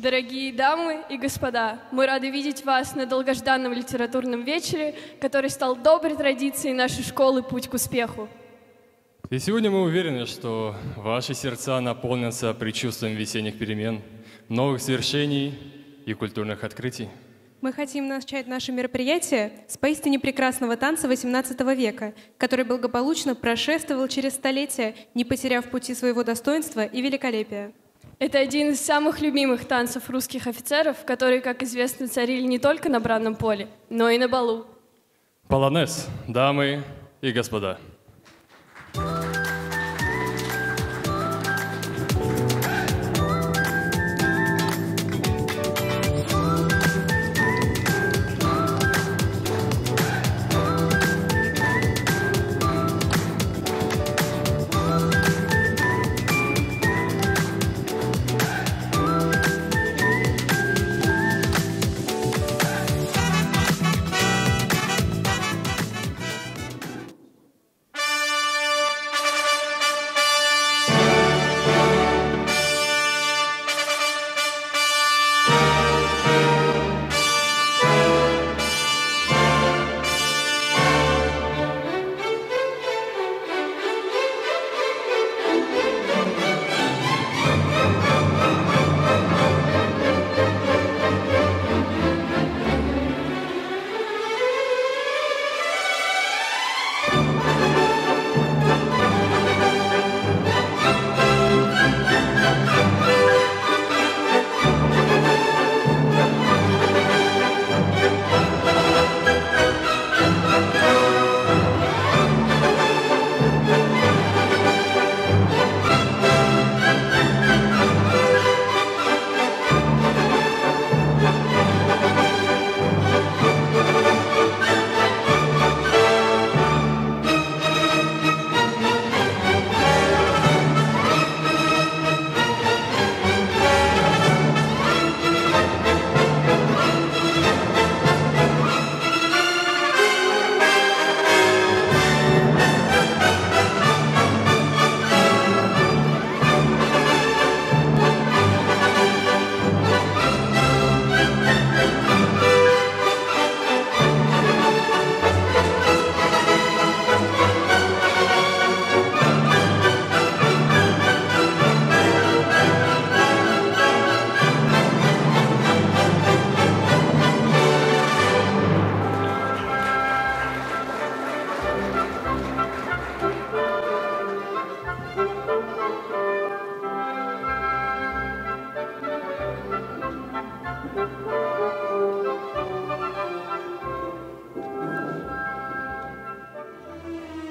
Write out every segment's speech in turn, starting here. Дорогие дамы и господа, мы рады видеть вас на долгожданном литературном вечере, который стал доброй традицией нашей школы «Путь к успеху». И сегодня мы уверены, что ваши сердца наполнятся предчувствием весенних перемен, новых свершений и культурных открытий. Мы хотим начать наше мероприятие с поистине прекрасного танца XVIII века, который благополучно прошествовал через столетия, не потеряв пути своего достоинства и великолепия. Это один из самых любимых танцев русских офицеров, которые, как известно, царили не только на бранном поле, но и на балу. Полонез, дамы и господа.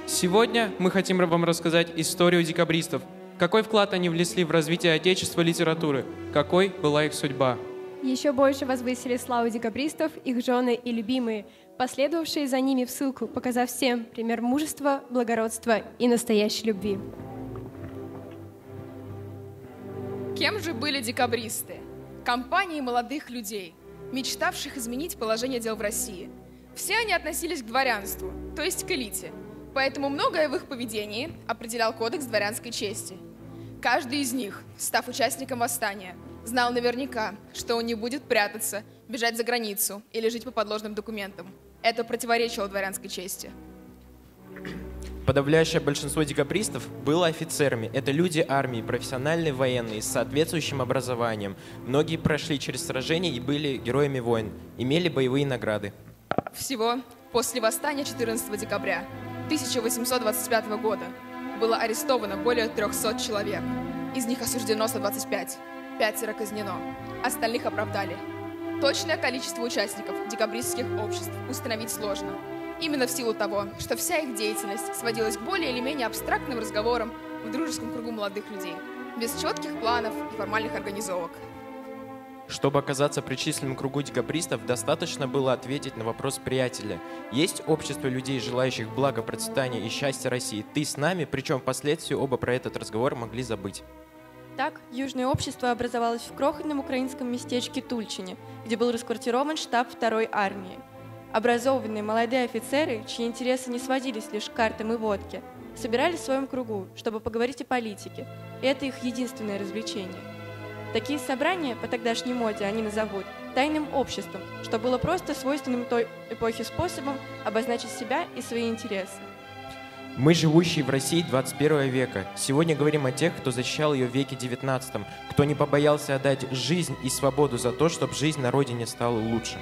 Сегодня мы хотим вам рассказать историю декабристов, какой вклад они внесли в развитие отечества литературы, какой была их судьба. Еще больше возвысили славу декабристов, их жены и любимые, последовавшие за ними в ссылку, показав всем пример мужества, благородства и настоящей любви. Кем же были декабристы? Компанией молодых людей, мечтавших изменить положение дел в России. Все они относились к дворянству, то есть к элите. Поэтому многое в их поведении определял кодекс дворянской чести. Каждый из них, став участником восстания, знал наверняка, что он не будет прятаться, бежать за границу или жить по подложным документам. Это противоречило дворянской чести. Подавляющее большинство декабристов было офицерами. Это люди армии, профессиональные военные, с соответствующим образованием. Многие прошли через сражения и были героями войн, имели боевые награды. Всего после восстания 14 декабря 1825 года было арестовано более 300 человек. Из них осуждено 125, 5 казнено, остальных оправдали. Точное количество участников декабристских обществ установить сложно. Именно в силу того, что вся их деятельность сводилась к более или менее абстрактным разговорам в дружеском кругу молодых людей, без четких планов и формальных организовок. Чтобы оказаться причисленным к кругу декабристов, достаточно было ответить на вопрос приятеля. Есть общество людей, желающих блага, процветания и счастья России. Ты с нами, причем впоследствии оба про этот разговор могли забыть. Так, Южное общество образовалось в крохотном украинском местечке Тульчине, где был расквартирован штаб 2-й армии. Образованные молодые офицеры, чьи интересы не сводились лишь к картам и водке, собирались в своем кругу, чтобы поговорить о политике. И это их единственное развлечение. Такие собрания, по тогдашней моде они назовут «тайным обществом», что было просто свойственным той эпохе способом обозначить себя и свои интересы. Мы, живущие в России 21 века, сегодня говорим о тех, кто защищал ее в веке 19, кто не побоялся отдать жизнь и свободу за то, чтобы жизнь на родине стала лучше. –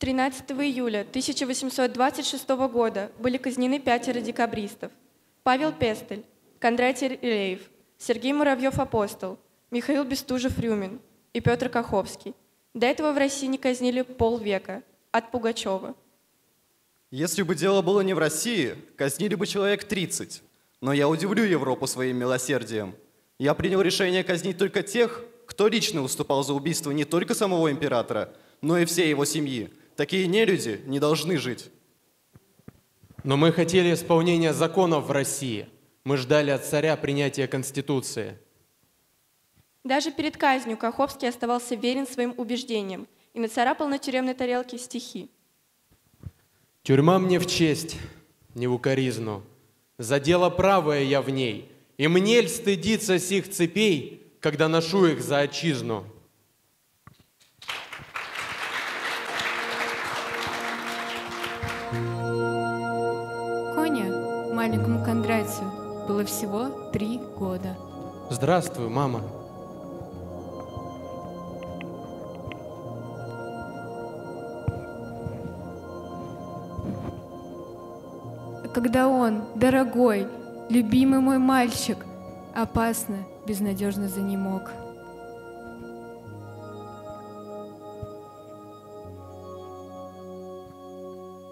13 июля 1826 года были казнены 5 декабристов: Павел Пестель, Кондратий Рылеев, Сергей Муравьев-Апостол, Михаил Бестужев-Рюмин и Петр Каховский. До этого в России не казнили полвека, от Пугачева. Если бы дело было не в России, казнили бы человек 30. Но я удивлю Европу своим милосердием. Я принял решение казнить только тех, кто лично выступал за убийство не только самого императора, но и всей его семьи. Такие нелюди не должны жить. Но мы хотели исполнения законов в России. Мы ждали от царя принятия Конституции. Даже перед казнью Каховский оставался верен своим убеждениям и нацарапал на тюремной тарелке стихи. «Тюрьма мне в честь, не в укоризну. За дело правое я в ней. И мне ль стыдиться сих цепей, когда ношу их за отчизну?» Маленькому Кондратию было всего 3 года. Здравствуй, мама. Когда он, дорогой, любимый мой мальчик, опасно, безнадежно занемог.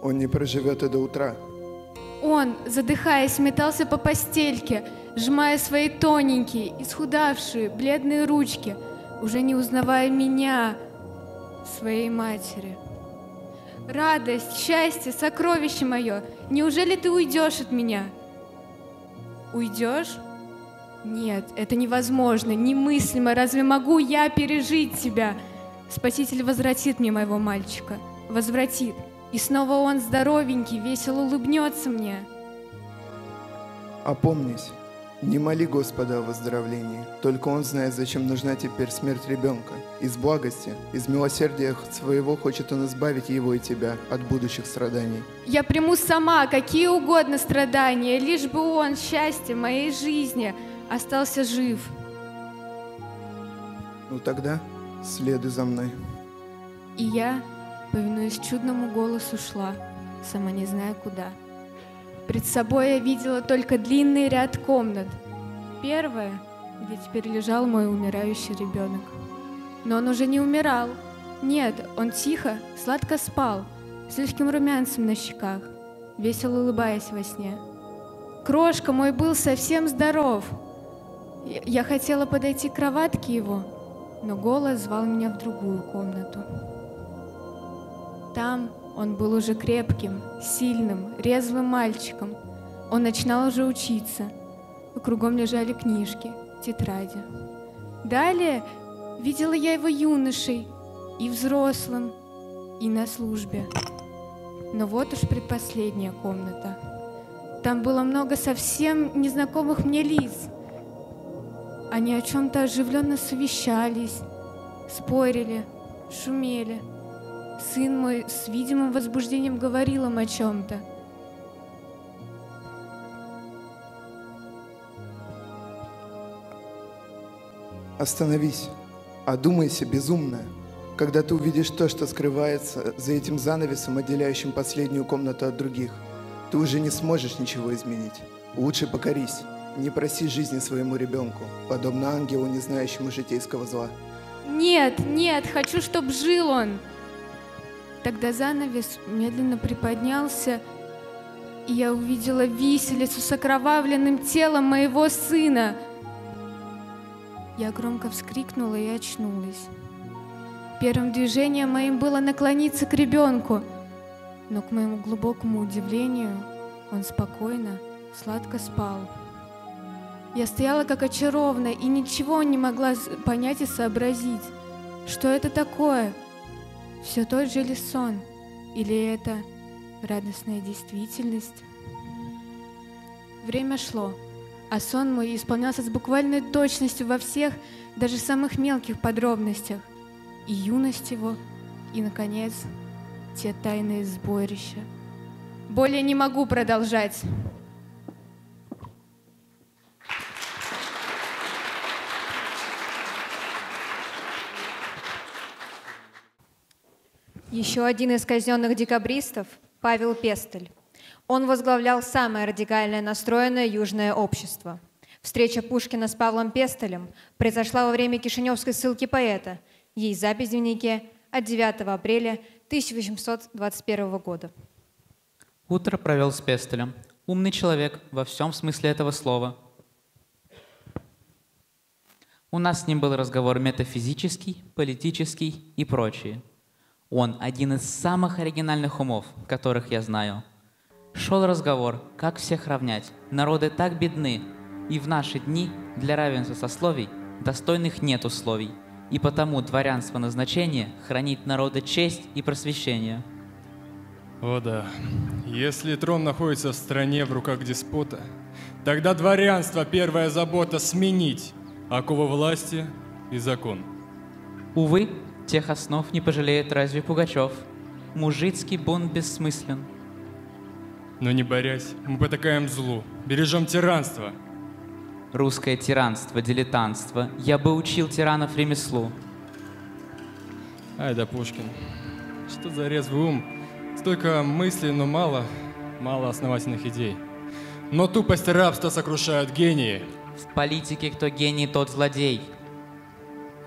Он не проживет и до утра. Он, задыхаясь, метался по постельке, сжимая свои тоненькие, исхудавшие, бледные ручки, уже не узнавая меня, своей матери. «Радость, счастье, сокровище мое, неужели ты уйдешь от меня?» «Уйдешь? Нет, это невозможно, немыслимо, разве могу я пережить тебя? Спаситель возвратит мне моего мальчика, возвратит. И снова он здоровенький, весело улыбнется мне». «Опомнись, не моли Господа о выздоровлении, только Он знает, зачем нужна теперь смерть ребенка. Из благости, из милосердия своего хочет Он избавить его и тебя от будущих страданий». «Я приму сама какие угодно страдания, лишь бы он, счастье моей жизни, остался жив». «Ну тогда следуй за мной». И я, повинуясь чудному голосу, шла, сама не зная куда. Пред собой я видела только длинный ряд комнат. Первая, где теперь лежал мой умирающий ребенок. Но он уже не умирал. Нет, он тихо, сладко спал, с легким румянцем на щеках, весело улыбаясь во сне. Крошка мой был совсем здоров. Я хотела подойти к кроватке его, но голос звал меня в другую комнату. Там он был уже крепким, сильным, резвым мальчиком. Он начинал уже учиться. Кругом лежали книжки, тетради. Далее видела я его юношей, и взрослым, и на службе. Но вот уж предпоследняя комната. Там было много совсем незнакомых мне лиц. Они о чем-то оживленно совещались, спорили, шумели. Сын мой с видимым возбуждением говорил им о чем-то. «Остановись, одумайся, безумная. Когда ты увидишь то, что скрывается за этим занавесом, отделяющим последнюю комнату от других, ты уже не сможешь ничего изменить. Лучше покорись, не проси жизни своему ребенку, подобно ангелу, не знающему житейского зла». «Нет, нет, хочу, чтобы жил он». Тогда занавес медленно приподнялся, и я увидела виселицу с окровавленным телом моего сына. Я громко вскрикнула и очнулась. Первым движением моим было наклониться к ребенку, но, к моему глубокому удивлению, он спокойно, сладко спал. Я стояла как очарованная, и ничего не могла понять и сообразить. Что это такое? Все тот же ли сон? Или это радостная действительность? Время шло, а сон мой исполнялся с буквальной точностью во всех, даже самых мелких подробностях. И юность его, и, наконец, те тайные сборища. Более не могу продолжать. Еще один из казненных декабристов – Павел Пестель. Он возглавлял самое радикально настроенное южное общество. Встреча Пушкина с Павлом Пестелем произошла во время кишиневской ссылки поэта. Ей запись в дневнике от 9 апреля 1821 года. Утро провел с Пестелем. Умный человек во всем смысле этого слова. У нас с ним был разговор метафизический, политический и прочие. Он один из самых оригинальных умов, которых я знаю. Шел разговор, как всех равнять. Народы так бедны, и в наши дни для равенства сословий достойных нет условий, и потому дворянство назначение хранит народа честь и просвещение. О да, если трон находится в стране в руках деспота, тогда дворянство первая забота сменить, оковы власти и закон. Увы, тех основ не пожалеет разве Пугачев. Мужицкий бунт бессмыслен. Но не борясь, мы потакаем злу, бережем тиранство. Русское тиранство, дилетантство. Я бы учил тиранов ремеслу. Ай да Пушкин. Что за резвый ум? Столько мыслей, но мало основательных идей. Но тупость рабства сокрушают гении. В политике кто гений, тот злодей.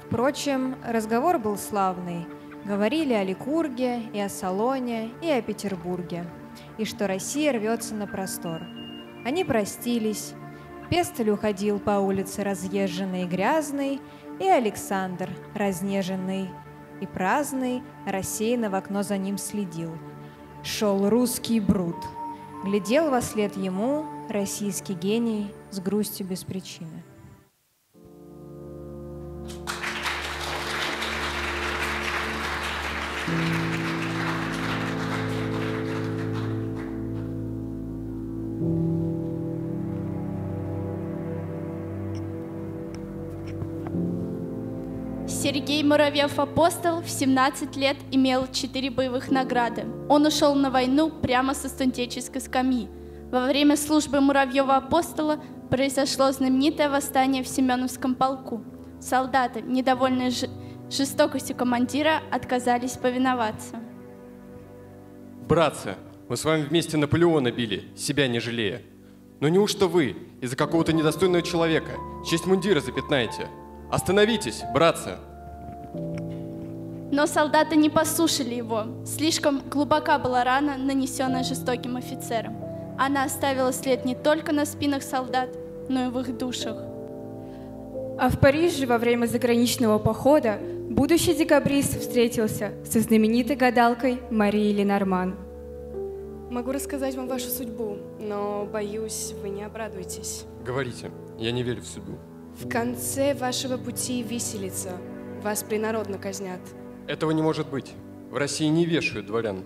Впрочем, разговор был славный. Говорили о Ликурге, и о Салоне, и о Петербурге, и что Россия рвется на простор. Они простились. Пестель уходил по улице разъезженный и грязный, и Александр, разнеженный и праздный, рассеянно в окно за ним следил. Шел русский брут. Глядел во след ему российский гений с грустью без причины. Сергей Муравьев-Апостол в 17 лет имел 4 боевых награды. Он ушел на войну прямо со студенческой скамьи. Во время службы Муравьева-Апостола произошло знаменитое восстание в Семеновском полку. Солдаты, недовольные жестокостью командира, отказались повиноваться. Братцы, мы с вами вместе Наполеона били, себя не жалея. Но неужто вы из-за какого-то недостойного человека честь мундира запятнаете? Остановитесь, братцы! Но солдаты не послушали его. Слишком глубока была рана, нанесенная жестоким офицером. Она оставила след не только на спинах солдат, но и в их душах. А в Париже во время заграничного похода будущий декабрист встретился со знаменитой гадалкой Марией Ленорман. Могу рассказать вам вашу судьбу, но, боюсь, вы не обрадуетесь. Говорите, я не верю в судьбу. В конце вашего пути виселица. Вас принародно казнят. Этого не может быть. В России не вешают дворян.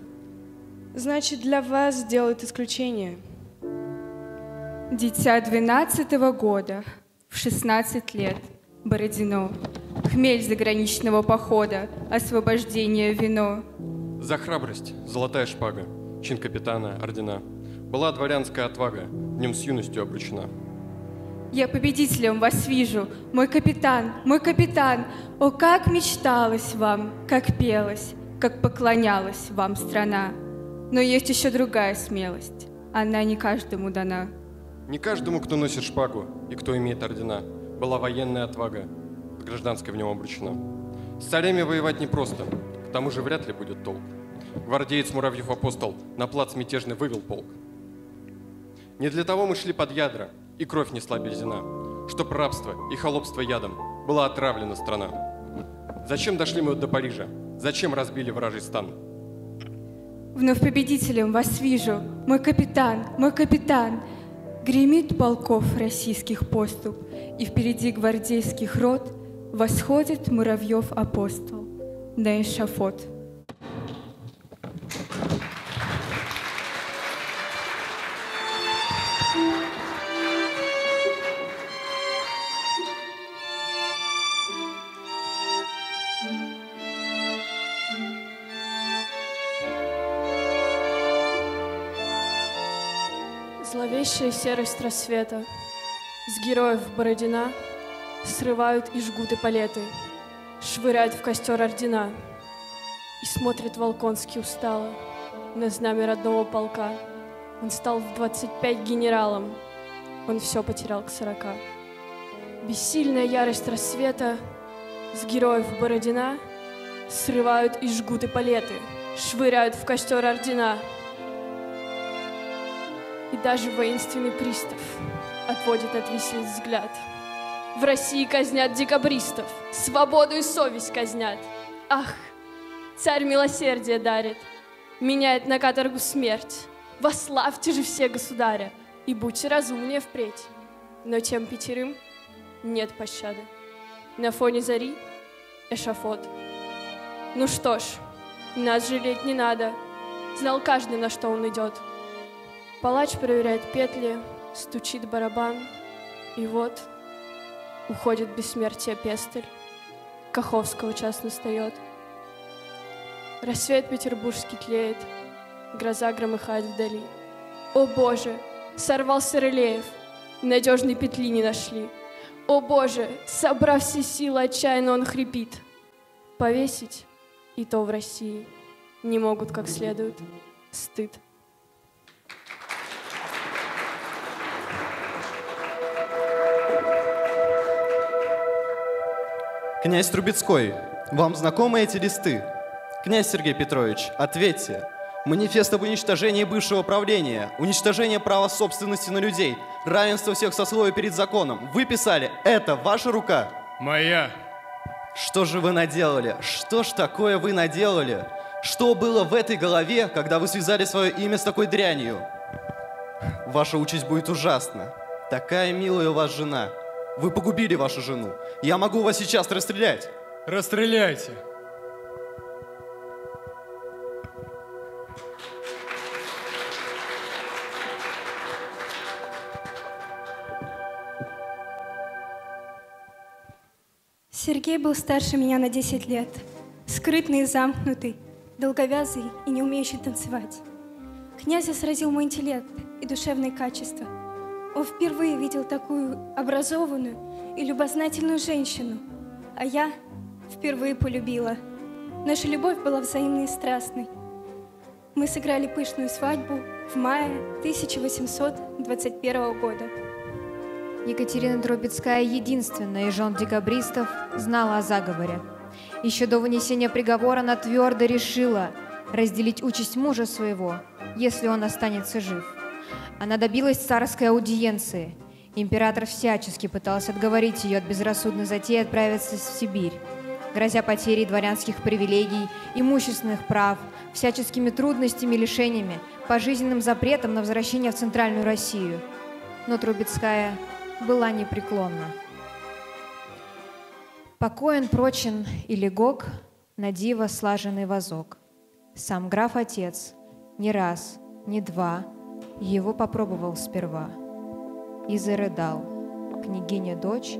Значит, для вас делают исключение. Дитя 12-го года. В 16 лет. Бородино. Хмель заграничного похода. Освобождение вино. За храбрость золотая шпага. Чин капитана, ордена. Была дворянская отвага. Днем с юностью обручена. Я победителем вас вижу, мой капитан, мой капитан. О, как мечталось вам, как пелось, как поклонялась вам страна. Но есть еще другая смелость, она не каждому дана. Не каждому, кто носит шпагу и кто имеет ордена, была военная отвага, гражданская в нем обручена. С царями воевать непросто, к тому же вряд ли будет толк. Гвардеец Муравьев-Апостол на плац мятежный вывел полк. Не для того мы шли под ядра, и кровь несла Березина, чтоб рабство и холопство ядом была отравлена страна. Зачем дошли мы до Парижа? Зачем разбили вражий стан? Вновь победителем вас вижу, мой капитан, мой капитан. Гремит полков российских поступ, и впереди гвардейских рот восходит Муравьев-Апостол. на эшафот. Зловещая серость рассвета с героев Бородина срывают и жгут эполеты, швыряют в костер ордена. И смотрит Волконский устало на знамя родного полка. Он стал в 25 генералом, он все потерял к 40. Бессильная ярость рассвета с героев Бородина срывают и жгут эполеты, швыряют в костер ордена. И даже воинственный пристав отводит от виселиц взгляд. В России казнят декабристов, свободу и совесть казнят. Ах, царь милосердие дарит, меняет на каторгу смерть. Восславьте же все государя и будьте разумнее впредь. Но тем пятерым нет пощады. На фоне зари эшафот. Ну что ж, нас жалеть не надо, знал каждый, на что он идет. Палач проверяет петли, стучит барабан, и вот уходит бессмертие Пестель. Каховского час настает. Рассвет петербургский тлеет, гроза громыхает вдали. О Боже, сорвался Рылеев, надежной петли не нашли. О Боже, собрав все силы, отчаянно он хрипит. Повесить и то в России не могут как следует. Стыд. Князь Трубецкой, вам знакомы эти листы? Князь Сергей Петрович, ответьте. Манифест об уничтожении бывшего правления, уничтожение права собственности на людей, равенство всех сословий перед законом. Вы писали, это ваша рука? Моя. Что же вы наделали? Что ж такое вы наделали? Что было в этой голове, когда вы связали свое имя с такой дрянью? Ваша участь будет ужасна. Такая милая у вас жена. Вы погубили вашу жену. Я могу вас сейчас расстрелять. Расстреляйте. Сергей был старше меня на 10 лет. Скрытный и замкнутый, долговязый и не умеющий танцевать. Князя сразил мой интеллект и душевные качества. Он впервые видел такую образованную и любознательную женщину, а я впервые полюбила. Наша любовь была взаимной и страстной. Мы сыграли пышную свадьбу в мае 1821 года. Екатерина Трубецкая, единственная из жен декабристов, знала о заговоре. Еще до вынесения приговора она твердо решила разделить участь мужа своего, если он останется жив. Она добилась царской аудиенции. Император всячески пытался отговорить ее от безрассудной затеи отправиться в Сибирь, грозя потерей дворянских привилегий, имущественных прав, всяческими трудностями, лишениями, пожизненным запретом на возвращение в Центральную Россию. Но Трубецкая была непреклонна. Покоен, прочен и легок, на диво слаженный возок. Сам граф-отец не раз, не два его попробовал сперва и зарыдал. Княгиня-дочь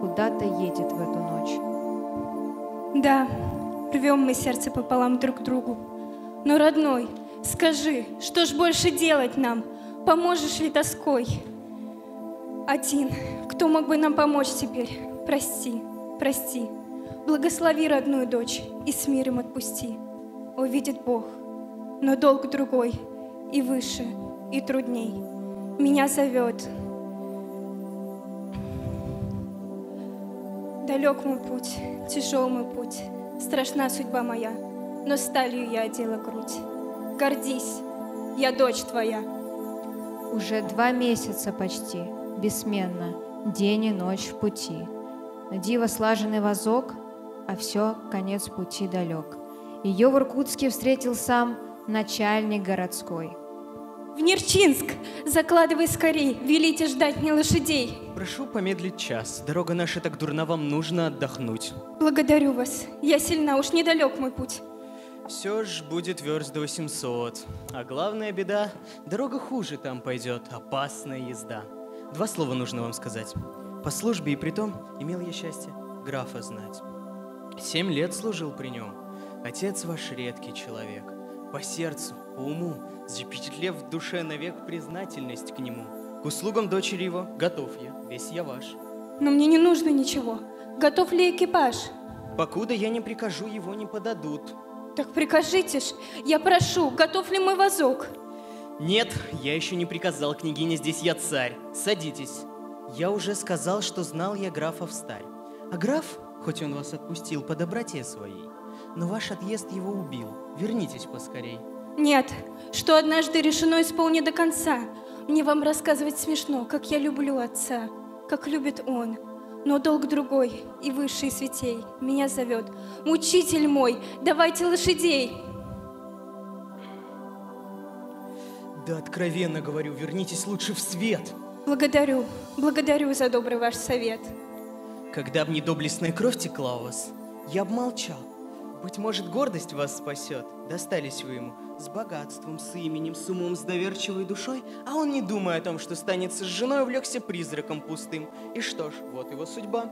куда-то едет в эту ночь. Да, рвем мы сердце пополам друг другу. Но, родной, скажи, что ж больше делать нам? Поможешь ли тоской? Один, кто мог бы нам помочь теперь? Прости, прости. Благослови родную дочь и с миром отпусти. Увидит Бог, но долг другой и выше, и трудней. Меня зовет. Далек мой путь, тяжел мой путь, страшна судьба моя, но сталью я одела грудь. Гордись, я дочь твоя. Уже 2 месяца почти, бессменно, день и ночь в пути. На диво слаженный возок, а все, конец пути далек. Ее в Иркутске встретил сам начальник городской. В Нерчинск! Закладывай скорей, велите ждать не лошадей. Прошу помедлить час, дорога наша так дурна, вам нужно отдохнуть. Благодарю вас, я сильна, уж недалек мой путь. Все ж будет верст до 800, а главная беда, дорога хуже там пойдет, опасная езда. Два слова нужно вам сказать. По службе и притом имел я счастье графа знать. 7 лет служил при нем, отец ваш редкий человек. По сердцу, по уму, запечатлев в душе навек признательность к нему. К услугам дочери его готов я, весь я ваш. Но мне не нужно ничего. Готов ли экипаж? Покуда я не прикажу, его не подадут. Так прикажите ж, я прошу, готов ли мой возок? Нет, я еще не приказал, княгиня, здесь я царь. Садитесь. Я уже сказал, что знал я графа встарь. А граф, хоть он вас отпустил по доброте своей, но ваш отъезд его убил. Вернитесь поскорей. Нет, что однажды решено, исполни до конца. Мне вам рассказывать смешно, как я люблю отца, как любит он. Но долг другой и высший святей меня зовет. Мучитель мой, давайте лошадей. Да откровенно говорю, вернитесь лучше в свет. Благодарю, благодарю за добрый ваш совет. Когда б не доблестная кровь текла у вас, я б молчал. Быть может, гордость вас спасет. Достались вы ему с богатством, с именем, с умом, с доверчивой душой, а он, не думая о том, что станет с женой, увлекся призраком пустым. И что ж, вот его судьба.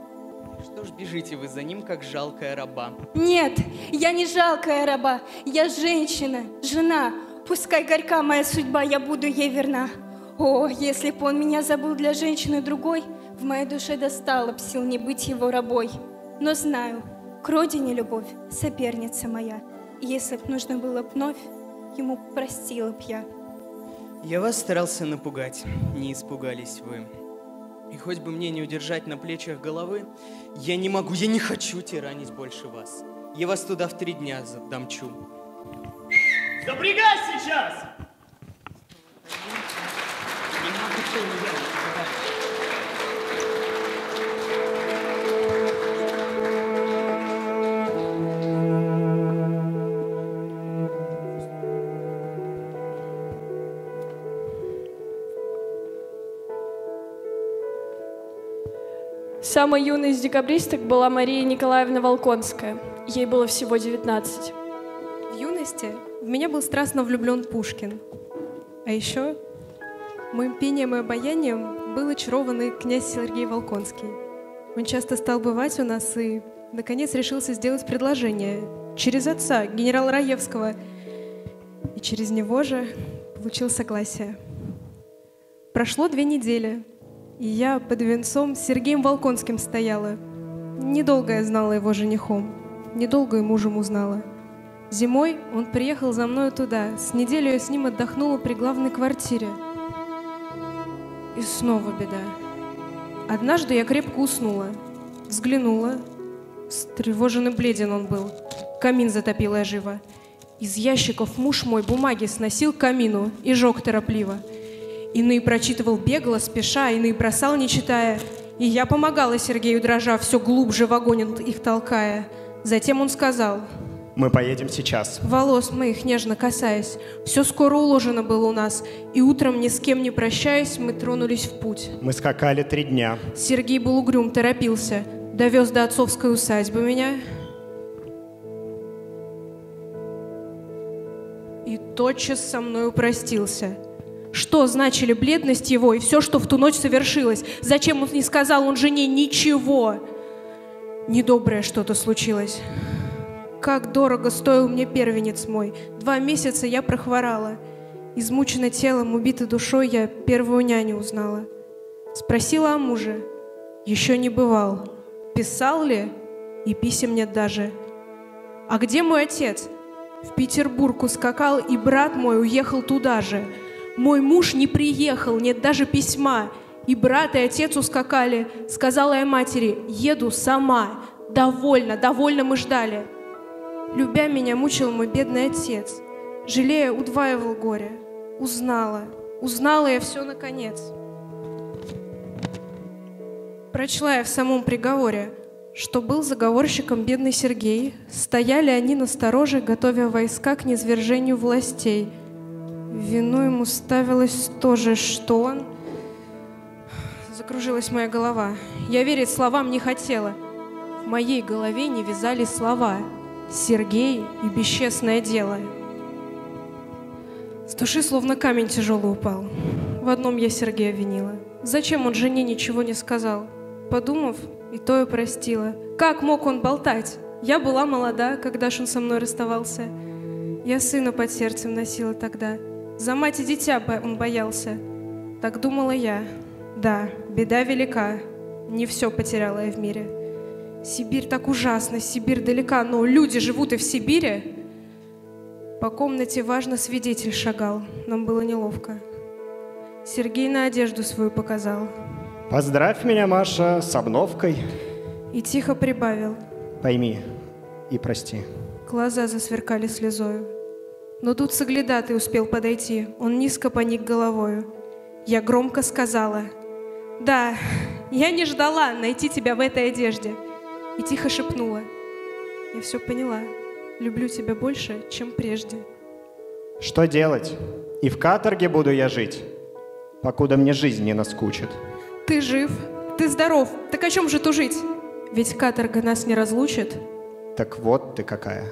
Что ж, бежите вы за ним, как жалкая раба. Нет, я не жалкая раба, я женщина, жена. Пускай горька моя судьба, я буду ей верна. О, если б он меня забыл для женщины другой, в моей душе достало б сил не быть его рабой. Но знаю, к родине любовь, соперница моя. Если б нужно было б вновь, ему простила б я. Я вас старался напугать, не испугались вы. И хоть бы мне не удержать на плечах головы, я не могу, я не хочу тиранить больше вас. Я вас туда в 3 дня задамчу. Запрягай сейчас! Самой юной из декабристок была Мария Николаевна Волконская. Ей было всего 19. В юности в меня был страстно влюблен Пушкин. А еще моим пением и обаянием был очарованный князь Сергей Волконский. Он часто стал бывать у нас и, наконец, решился сделать предложение через отца, генерала Раевского. И через него же получил согласие. Прошло 2 недели. И я под венцом с Сергеем Волконским стояла. Недолго я знала его женихом, недолго и мужем узнала. Зимой он приехал за мною туда, с неделю я с ним отдохнула при главной квартире. И снова беда. Однажды я крепко уснула, взглянула. Встревожен и бледен он был, камин затопила я живо. Из ящиков муж мой бумаги сносил к камину и жег торопливо. Иные прочитывал бегло, спеша, иные бросал, не читая. И я помогала Сергею, дрожа, все глубже в огонь их толкая. Затем он сказал: «Мы поедем сейчас». Волос моих нежно касаясь, все скоро уложено было у нас. И утром, ни с кем не прощаясь, мы тронулись в путь. Мы скакали 3 дня. Сергей был угрюм, торопился. Довез до отцовской усадьбы меня. И тотчас со мною простился. Что значили бледность его и все, что в ту ночь совершилось? Зачем он не сказал он жене ничего? Недоброе что-то случилось. Как дорого стоил мне первенец мой. 2 месяца я прохворала. Измучена телом, убита душой, я первую няню узнала. Спросила о муже. Еще не бывал. Писал ли? И писем нет даже. А где мой отец? В Петербург ускакал, и брат мой уехал туда же. Мой муж не приехал, нет даже письма. И брат, и отец ускакали. Сказала я матери: еду сама. Довольно, довольно мы ждали. Любя меня, мучил мой бедный отец. Жалея, удваивал горе. Узнала, узнала я все наконец. Прочла я в самом приговоре, что был заговорщиком бедный Сергей. Стояли они настороже, готовя войска к низвержению властей. Вину ему ставилось тоже, что он... Закружилась моя голова. Я верить словам не хотела. В моей голове не вязали слова. Сергей и бесчестное дело. С души словно камень тяжелый упал. В одном я Сергея винила. Зачем он жене ничего не сказал? Подумав, и то и простила. Как мог он болтать? Я была молода, когда ж он со мной расставался. Я сына под сердцем носила тогда. За мать и дитя он боялся. Так думала я. Да, беда велика. Не все потеряла я в мире. Сибирь так ужасна, Сибирь далека, но люди живут и в Сибири. По комнате важно свидетель шагал. Нам было неловко. Сергей на одежду свою показал. Поздравь меня, Маша, с обновкой. И тихо прибавил. Пойми и прости. Глаза засверкали слезою. Но тут соглядатый успел подойти. Он низко поник головою. Я громко сказала. Да, я не ждала найти тебя в этой одежде. И тихо шепнула. Я все поняла. Люблю тебя больше, чем прежде. Что делать? И в каторге буду я жить, покуда мне жизнь не наскучит. Ты жив, ты здоров. Так о чем же тужить? Ведь каторга нас не разлучит. Так вот ты какая.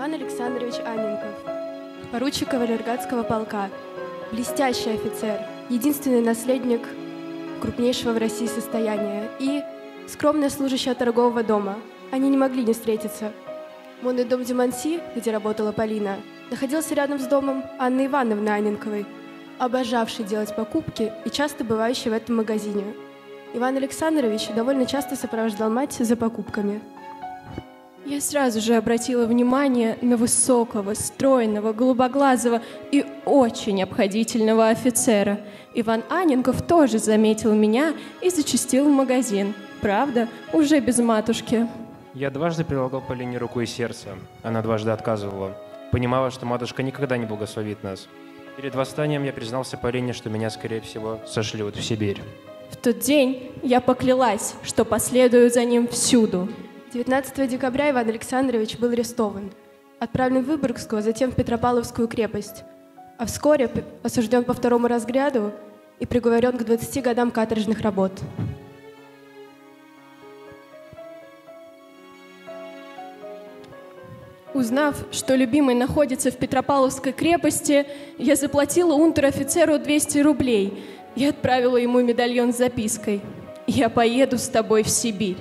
Иван Александрович Аненков, поручик кавалергардского полка, блестящий офицер, единственный наследник крупнейшего в России состояния и скромная служащая торгового дома. Они не могли не встретиться. Модный дом Демонси, где работала Полина, находился рядом с домом Анны Ивановны Анненковой, обожавшей делать покупки и часто бывающей в этом магазине. Иван Александрович довольно часто сопровождал мать за покупками. Я сразу же обратила внимание на высокого, стройного, голубоглазого и очень обходительного офицера. Иван Анненков тоже заметил меня и зачастил в магазин. Правда, уже без матушки. Я дважды прилагал Полине руку и сердце. Она дважды отказывала. Понимала, что матушка никогда не благословит нас. Перед восстанием я признался Полине, что меня, скорее всего, сошлют в Сибирь. В тот день я поклялась, что последую за ним всюду. 19 декабря Иван Александрович был арестован, отправлен в Выборгскую, а затем в Петропавловскую крепость, а вскоре осужден по второму разряду и приговорен к 20 годам каторжных работ. Узнав, что любимый находится в Петропавловской крепости, я заплатила унтер-офицеру 200 рублей. Я отправила ему медальон с запиской: «Я поеду с тобой в Сибирь».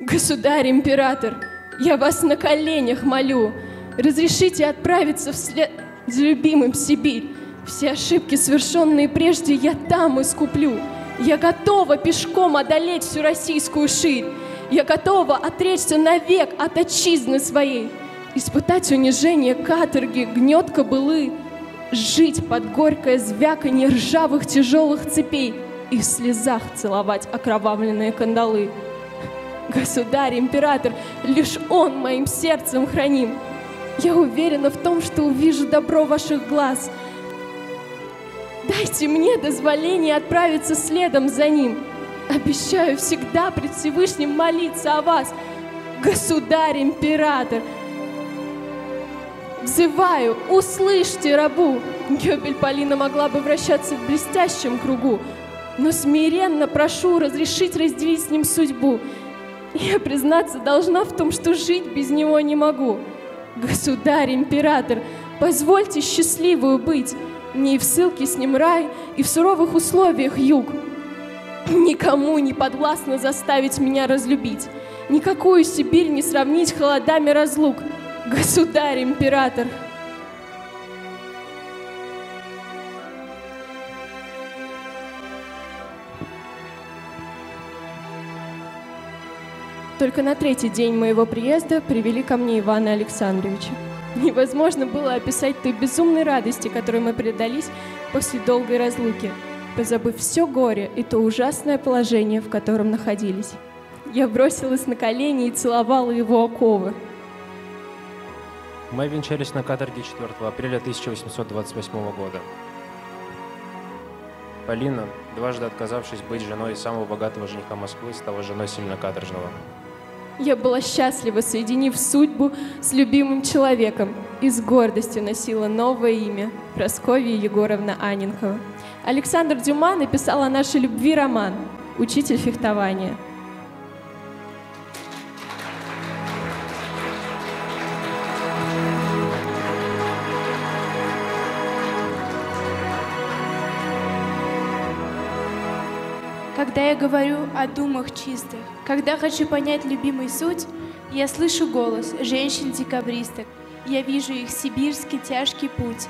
Государь-император, я вас на коленях молю, разрешите отправиться вслед за любимым в Сибирь. Все ошибки, совершенные прежде, я там искуплю. Я готова пешком одолеть всю российскую ширь. Я готова отречься навек от отчизны своей, испытать унижение каторги, гнет кобылы, жить под горькое звяканье ржавых тяжелых цепей и в слезах целовать окровавленные кандалы. Государь-император, лишь он моим сердцем храним. Я уверена в том, что увижу добро ваших глаз. Дайте мне дозволение отправиться следом за ним. Обещаю всегда пред Всевышним молиться о вас, государь-император. Взываю, услышьте рабу. Гёбель Полина могла бы вращаться в блестящем кругу, но смиренно прошу разрешить разделить с ним судьбу. Я, признаться, должна в том, что жить без него не могу. Государь-император, позвольте счастливую быть, не в ссылке с ним рай, и в суровых условиях юг. Никому не подвластно заставить меня разлюбить, никакую Сибирь не сравнить холодами разлук. Государь-император. Только на третий день моего приезда привели ко мне Ивана Александровича. Невозможно было описать той безумной радости, которой мы предались после долгой разлуки, позабыв все горе и то ужасное положение, в котором находились. Я бросилась на колени и целовала его оковы. Мы венчались на каторге 4 апреля 1828 года. Полина, дважды отказавшись быть женой самого богатого жениха Москвы, стала женой сильнокаторжного. Я была счастлива, соединив судьбу с любимым человеком, и с гордостью носила новое имя – Прасковья Егоровна Анненкова. Александр Дюма написал о нашей любви роман «Учитель фехтования». Когда я говорю о думах чистых, когда хочу понять любимый суть, я слышу голос женщин-декабристок, я вижу их сибирский тяжкий путь.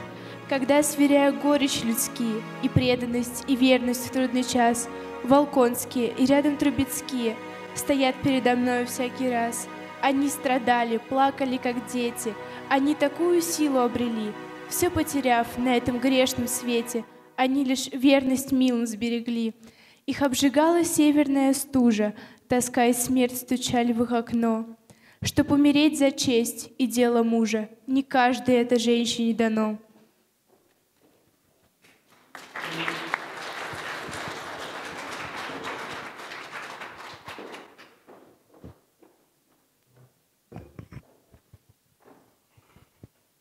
Когда сверяю горечь людские, и преданность, и верность в трудный час, Волконские и рядом Трубецкие стоят передо мною всякий раз. Они страдали, плакали, как дети, они такую силу обрели, все потеряв на этом грешном свете, они лишь верность милым сберегли. Их обжигала северная стужа, тоска и смерть стучали в их окно. Чтоб умереть за честь и дело мужа, не каждой это женщине дано.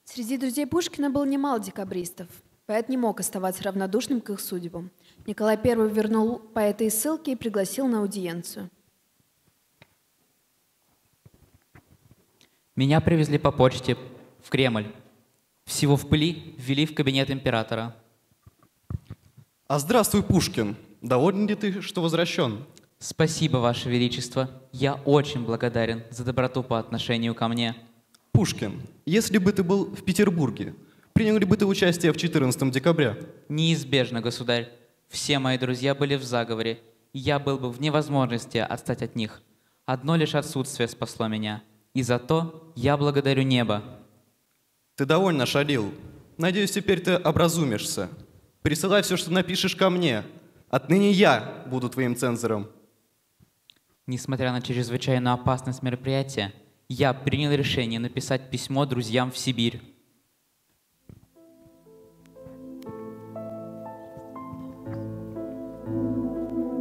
Среди друзей Пушкина было немало декабристов. Поэт не мог оставаться равнодушным к их судьбам. Николай I вернул поэта из ссылки и пригласил на аудиенцию. Меня привезли по почте в Кремль. Всего в пыли ввели в кабинет императора. А здравствуй, Пушкин. Доволен ли ты, что возвращен? Спасибо, Ваше Величество. Я очень благодарен за доброту по отношению ко мне. Пушкин, если бы ты был в Петербурге, принял ли бы ты участие в 14 декабря? Неизбежно, государь. Все мои друзья были в заговоре. Я был бы в невозможности отстать от них. Одно лишь отсутствие спасло меня. И за то я благодарю небо. Ты довольно шалил. Надеюсь, теперь ты образумишься. Присылай все, что напишешь, ко мне. Отныне я буду твоим цензором. Несмотря на чрезвычайную опасность мероприятия, я принял решение написать письмо друзьям в Сибирь.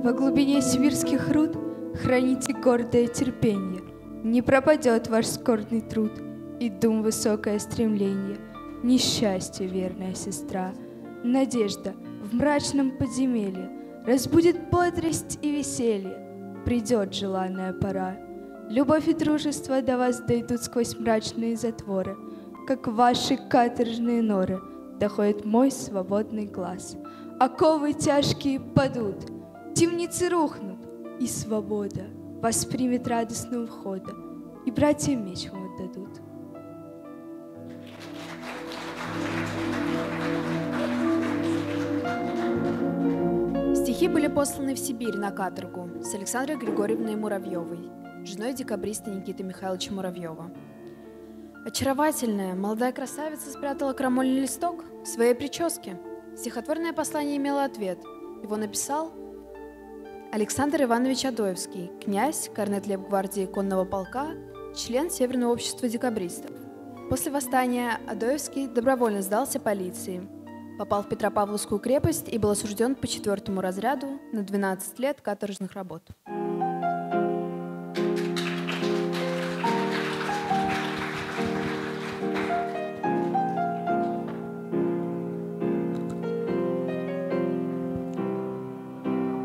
Во глубине сибирских руд храните гордое терпение. Не пропадет ваш скорбный труд и дум высокое стремление. Несчастье, верная сестра, надежда в мрачном подземелье разбудит бодрость и веселье. Придет желанная пора. Любовь и дружество до вас дойдут сквозь мрачные затворы, как ваши каторжные норы доходит мой свободный глаз. Оковы тяжкие падут, темницы рухнут, и свобода вас примет радостного входа, и братья меч вам отдадут. Стихи были посланы в Сибирь на каторгу с Александрой Григорьевной Муравьевой, женой декабриста Никиты Михайловича Муравьева. Очаровательная молодая красавица спрятала крамольный листок в своей прическе. Стихотворное послание имело ответ. Его написал Александр Иванович Одоевский, князь, корнет-лейб гвардии конного полка, член Северного общества декабристов. После восстания Одоевский добровольно сдался полиции, попал в Петропавловскую крепость и был осужден по 4-му разряду на 12 лет каторжных работ.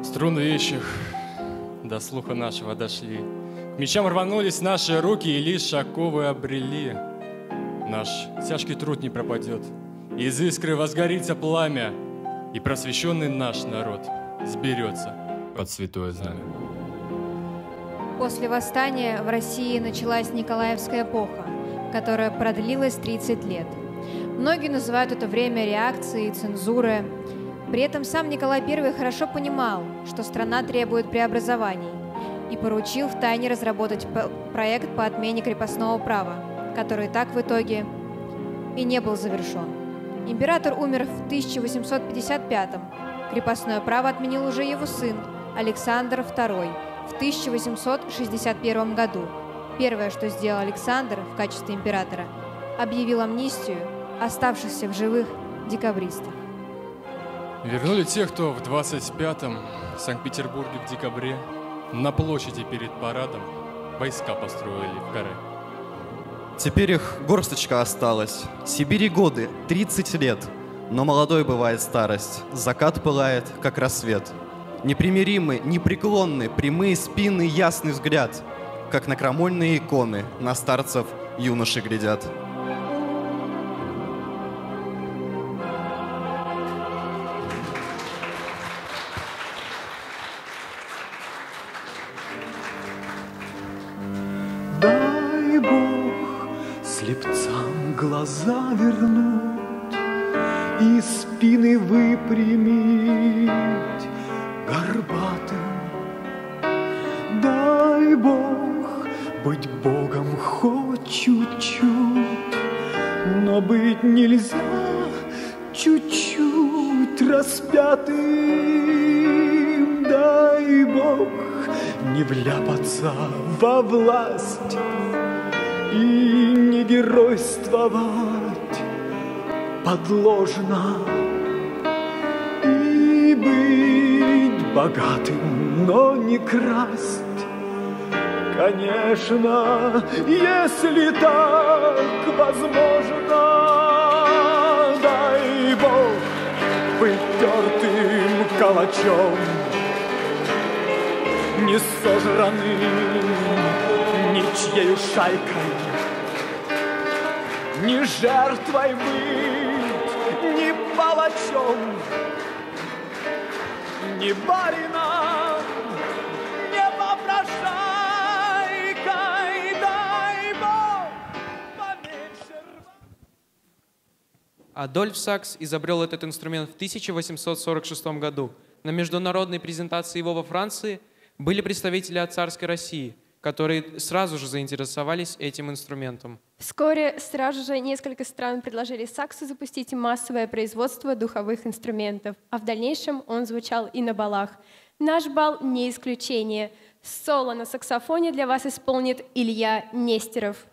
Струны вещих до слуха нашего дошли, к мечам рванулись наши руки, и лишь оковы обрели. Наш тяжкий труд не пропадет, из искры возгорится пламя, и просвещенный наш народ сберется под святое знамя. После восстания в России началась Николаевская эпоха, которая продлилась 30 лет. Многие называют это время реакции и цензуры. При этом сам Николай I хорошо понимал, что страна требует преобразований, и поручил втайне разработать проект по отмене крепостного права, который так в итоге и не был завершен. Император умер в 1855-м. Крепостное право отменил уже его сын Александр II в 1861 году. Первое, что сделал Александр в качестве императора, объявил амнистию оставшихся в живых декабристов. Вернули тех, кто в 25-м в Санкт-Петербурге в декабре на площади перед парадом войска построили в каре. Теперь их горсточка осталась. Сибири годы, 30 лет, но молодой бывает старость. Закат пылает, как рассвет. Непримиримы, непреклонны, прямые спины, ясный взгляд, как на крамольные иконы на старцев юноши глядят. Глаза вернуть и спины выпрямить горбатым. Дай Бог быть Богом хоть чуть-чуть, но быть нельзя чуть-чуть распятым. Дай Бог не вляпаться во власть и не геройствовать подложно, и быть богатым, но не красть. Конечно, если так возможно, дай Бог быть тертым калачом, не сожранным ничьей шайкой, не жертвой быть, не палачом, не барином, не попрошайкой, дай Бог поменьше рвать. Адольф Сакс изобрел этот инструмент в 1846 году. На международной презентации его во Франции были представители от царской России, которые сразу же заинтересовались этим инструментом. Вскоре сразу же несколько стран предложили Саксу запустить массовое производство духовых инструментов, а в дальнейшем он звучал и на балах. Наш бал не исключение. Соло на саксофоне для вас исполнит Илья Нестеров.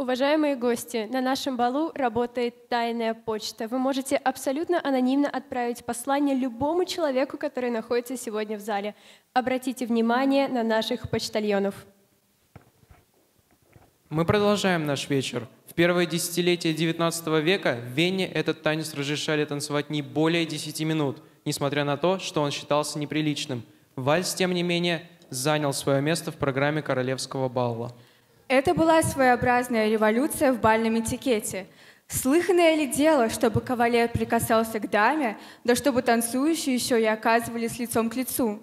Уважаемые гости, на нашем балу работает тайная почта. Вы можете абсолютно анонимно отправить послание любому человеку, который находится сегодня в зале. Обратите внимание на наших почтальонов. Мы продолжаем наш вечер. В первое десятилетие 19 века в Вене этот танец разрешали танцевать не более 10 минут, несмотря на то, что он считался неприличным. Вальс, тем не менее, занял свое место в программе королевского бала. Это была своеобразная революция в бальном этикете. Слыханное ли дело, чтобы кавалер прикасался к даме, да чтобы танцующие еще и оказывались лицом к лицу?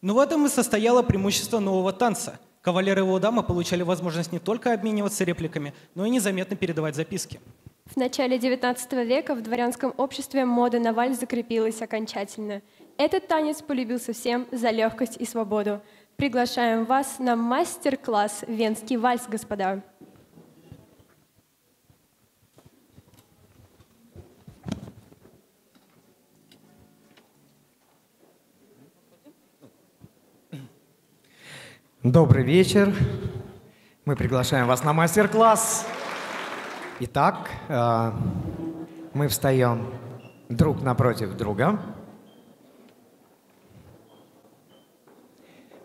Но в этом и состояло преимущество нового танца. Кавалеры и его дамы получали возможность не только обмениваться репликами, но и незаметно передавать записки. В начале XIX века в дворянском обществе мода на вальс закрепилась окончательно. Этот танец полюбился всем за легкость и свободу. Приглашаем вас на мастер-класс «Венский вальс», господа. Добрый вечер. Мы приглашаем вас на мастер-класс. Итак, мы встаем друг напротив друга.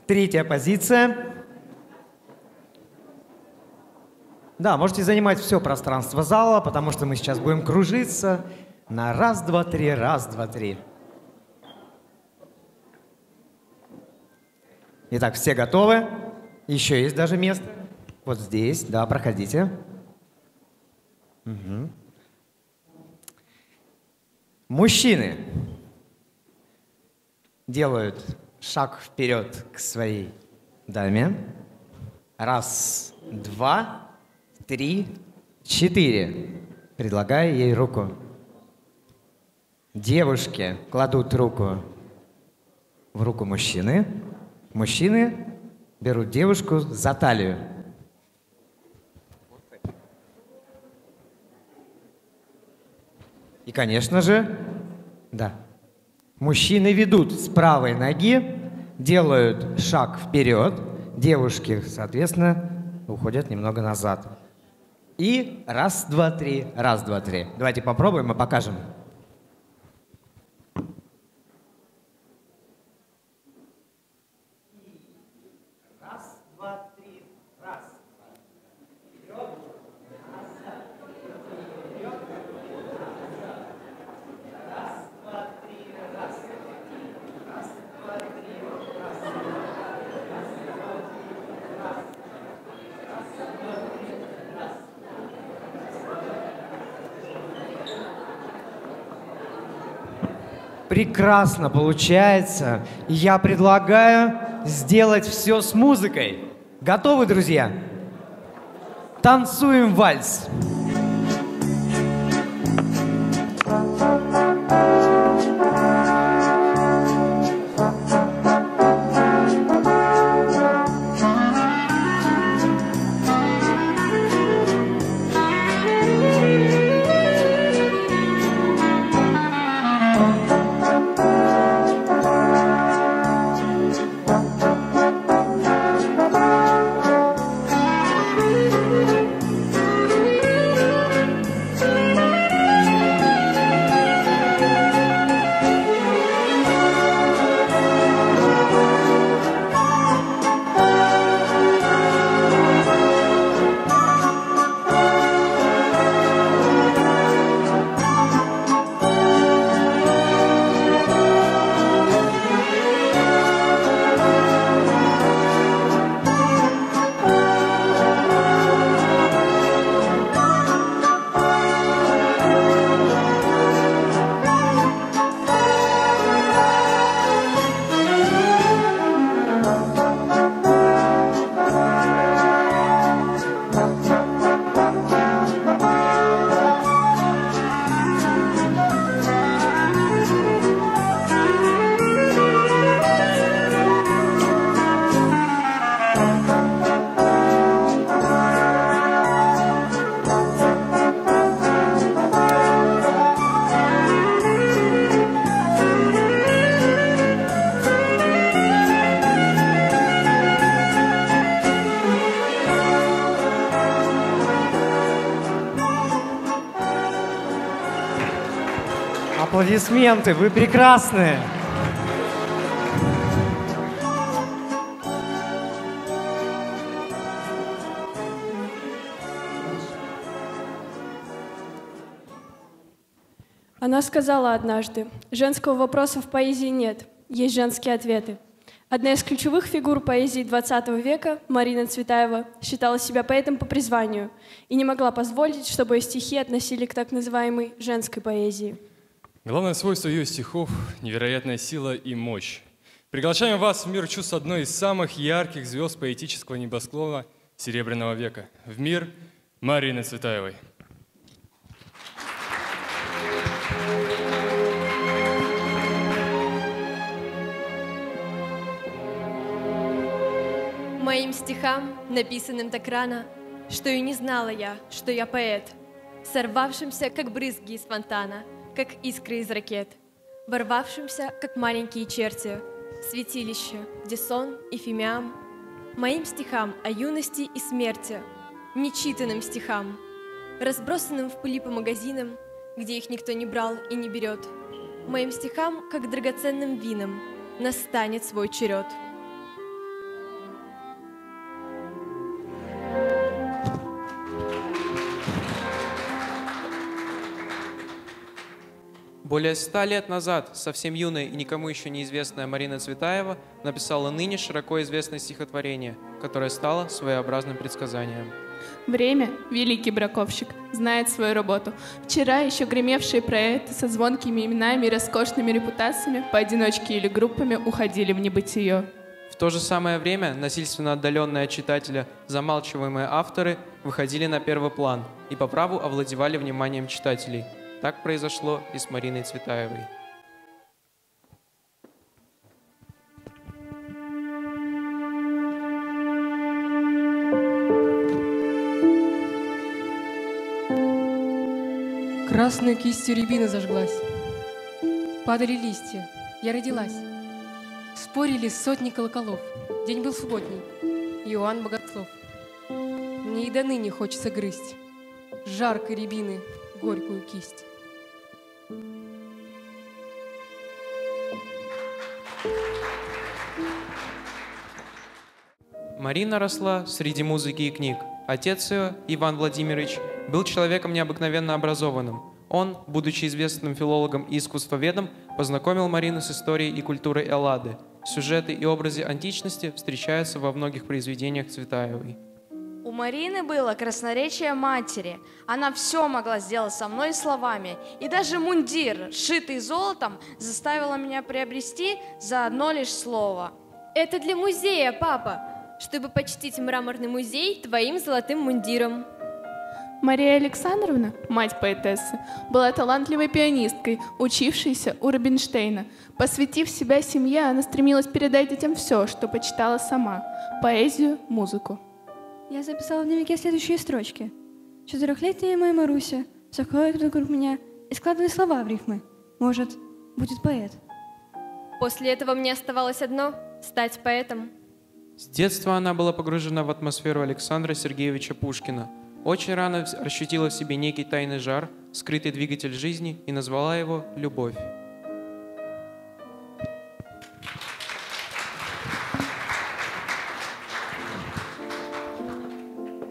Третья позиция. Да, можете занимать все пространство зала, потому что мы сейчас будем кружиться на раз, два, три, раз, два, три. Итак, все готовы? Еще есть даже место. Вот здесь, да, проходите. Угу. Мужчины делают шаг вперед к своей даме. Раз, два, три, четыре. Предлагаю ей руку. Девушки кладут руку в руку мужчины. Мужчины берут девушку за талию. И, конечно же, да, мужчины ведут с правой ноги, делают шаг вперед, девушки, соответственно, уходят немного назад. И раз, два, три, раз, два, три. Давайте попробуем и покажем. Прекрасно получается. Я предлагаю сделать все с музыкой. Готовы, друзья? Танцуем вальс. Аплодисменты, вы прекрасные! Она сказала однажды: женского вопроса в поэзии нет, есть женские ответы. Одна из ключевых фигур поэзии XX века, Марина Цветаева, считала себя поэтом по призванию и не могла позволить, чтобы ее стихи относили к так называемой женской поэзии. Главное свойство ее стихов – невероятная сила и мощь. Приглашаем вас в мир чувств одной из самых ярких звезд поэтического небосклона Серебряного века. В мир Марины Цветаевой. Моим стихам, написанным так рано, что и не знала я, что я поэт, сорвавшимся, как брызги из фонтана, как искры из ракет, ворвавшимся, как маленькие черти, в святилище, где сон и фимиам, моим стихам о юности и смерти, нечитанным стихам, разбросанным в пыли по магазинам, где их никто не брал и не берет, моим стихам, как драгоценным винам, настанет свой черед. Более 100 лет назад совсем юная и никому еще неизвестная Марина Цветаева написала ныне широко известное стихотворение, которое стало своеобразным предсказанием. Время, великий браковщик, знает свою работу. Вчера еще гремевшие проекты со звонкими именами и роскошными репутациями поодиночке или группами уходили в небытие. В то же самое время насильственно отдаленные от читателя замалчиваемые авторы выходили на первый план и по праву овладевали вниманием читателей. Так произошло и с Мариной Цветаевой. Красную кистью рябина зажглась, падали листья, я родилась. Спорили сотни колоколов, день был субботний, Иоанн Богослов. Мне и до ныне хочется грызть жаркой рябины горькую кисть. Марина росла среди музыки и книг. Отец ее, Иван Владимирович, был человеком необыкновенно образованным. Он, будучи известным филологом и искусствоведом, познакомил Марину с историей и культурой Эллады. Сюжеты и образы античности встречаются во многих произведениях Цветаевой. У Марины было красноречие матери. Она все могла сделать со мной словами. И даже мундир, сшитый золотом, заставила меня приобрести за одно лишь слово. Это для музея, папа, чтобы почтить мраморный музей твоим золотым мундиром. Мария Александровна, мать поэтессы, была талантливой пианисткой, учившейся у Рубинштейна. Посвятив себя семье, она стремилась передать детям все, что почитала сама – поэзию, музыку. Я записала в дневнике следующие строчки. 4-летняя моя Маруся все ходит вокруг меня и складывает слова в рифмы. Может, будет поэт. После этого мне оставалось одно – стать поэтом. С детства она была погружена в атмосферу Александра Сергеевича Пушкина. Очень рано ощутила в себе некий тайный жар, скрытый двигатель жизни, и назвала его «любовь».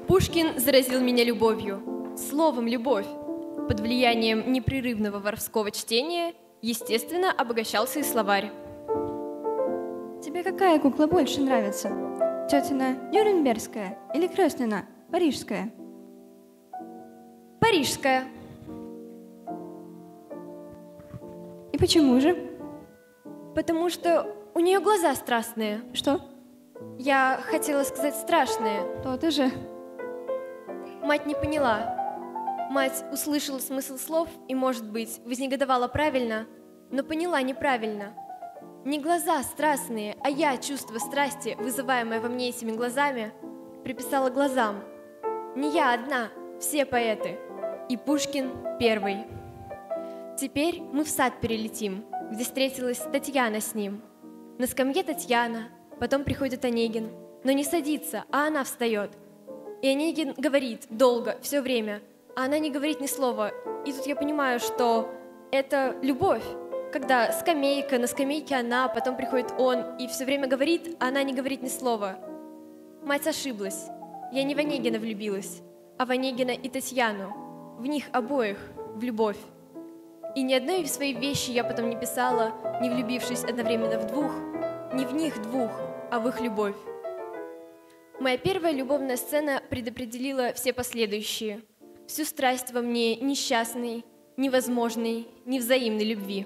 Пушкин заразил меня любовью, словом «любовь». Под влиянием непрерывного воровского чтения, естественно, обогащался и словарь. Тебе какая кукла больше нравится? Тетина Нюрнбергская или Крестнина Парижская? Парижская. И почему же? Потому что у нее глаза страстные. Что? Я хотела сказать страшные. То-то же. Мать не поняла. Мать услышала смысл слов и, может быть, вознегодовала правильно, но поняла неправильно. Не глаза страстные, а я чувство страсти, вызываемое во мне этими глазами, приписала глазам. Не я одна, все поэты. И Пушкин первый. Теперь мы в сад перелетим, где встретилась Татьяна с ним. На скамье Татьяна, потом приходит Онегин, но не садится, а она встает. И Онегин говорит долго, все время, а она не говорит ни слова. И тут я понимаю, что это любовь, когда скамейка, на скамейке она, потом приходит он, и все время говорит, а она не говорит ни слова. Мать ошиблась. Я не в Онегина влюбилась, а в Онегина и Татьяну. В них обоих, в любовь. И ни одной своей вещи я потом не писала, не влюбившись одновременно в двух, Не в них двух, а в их любовь. Моя первая любовная сцена предопределила все последующие. Всю страсть во мне несчастной, невозможной, невзаимной любви.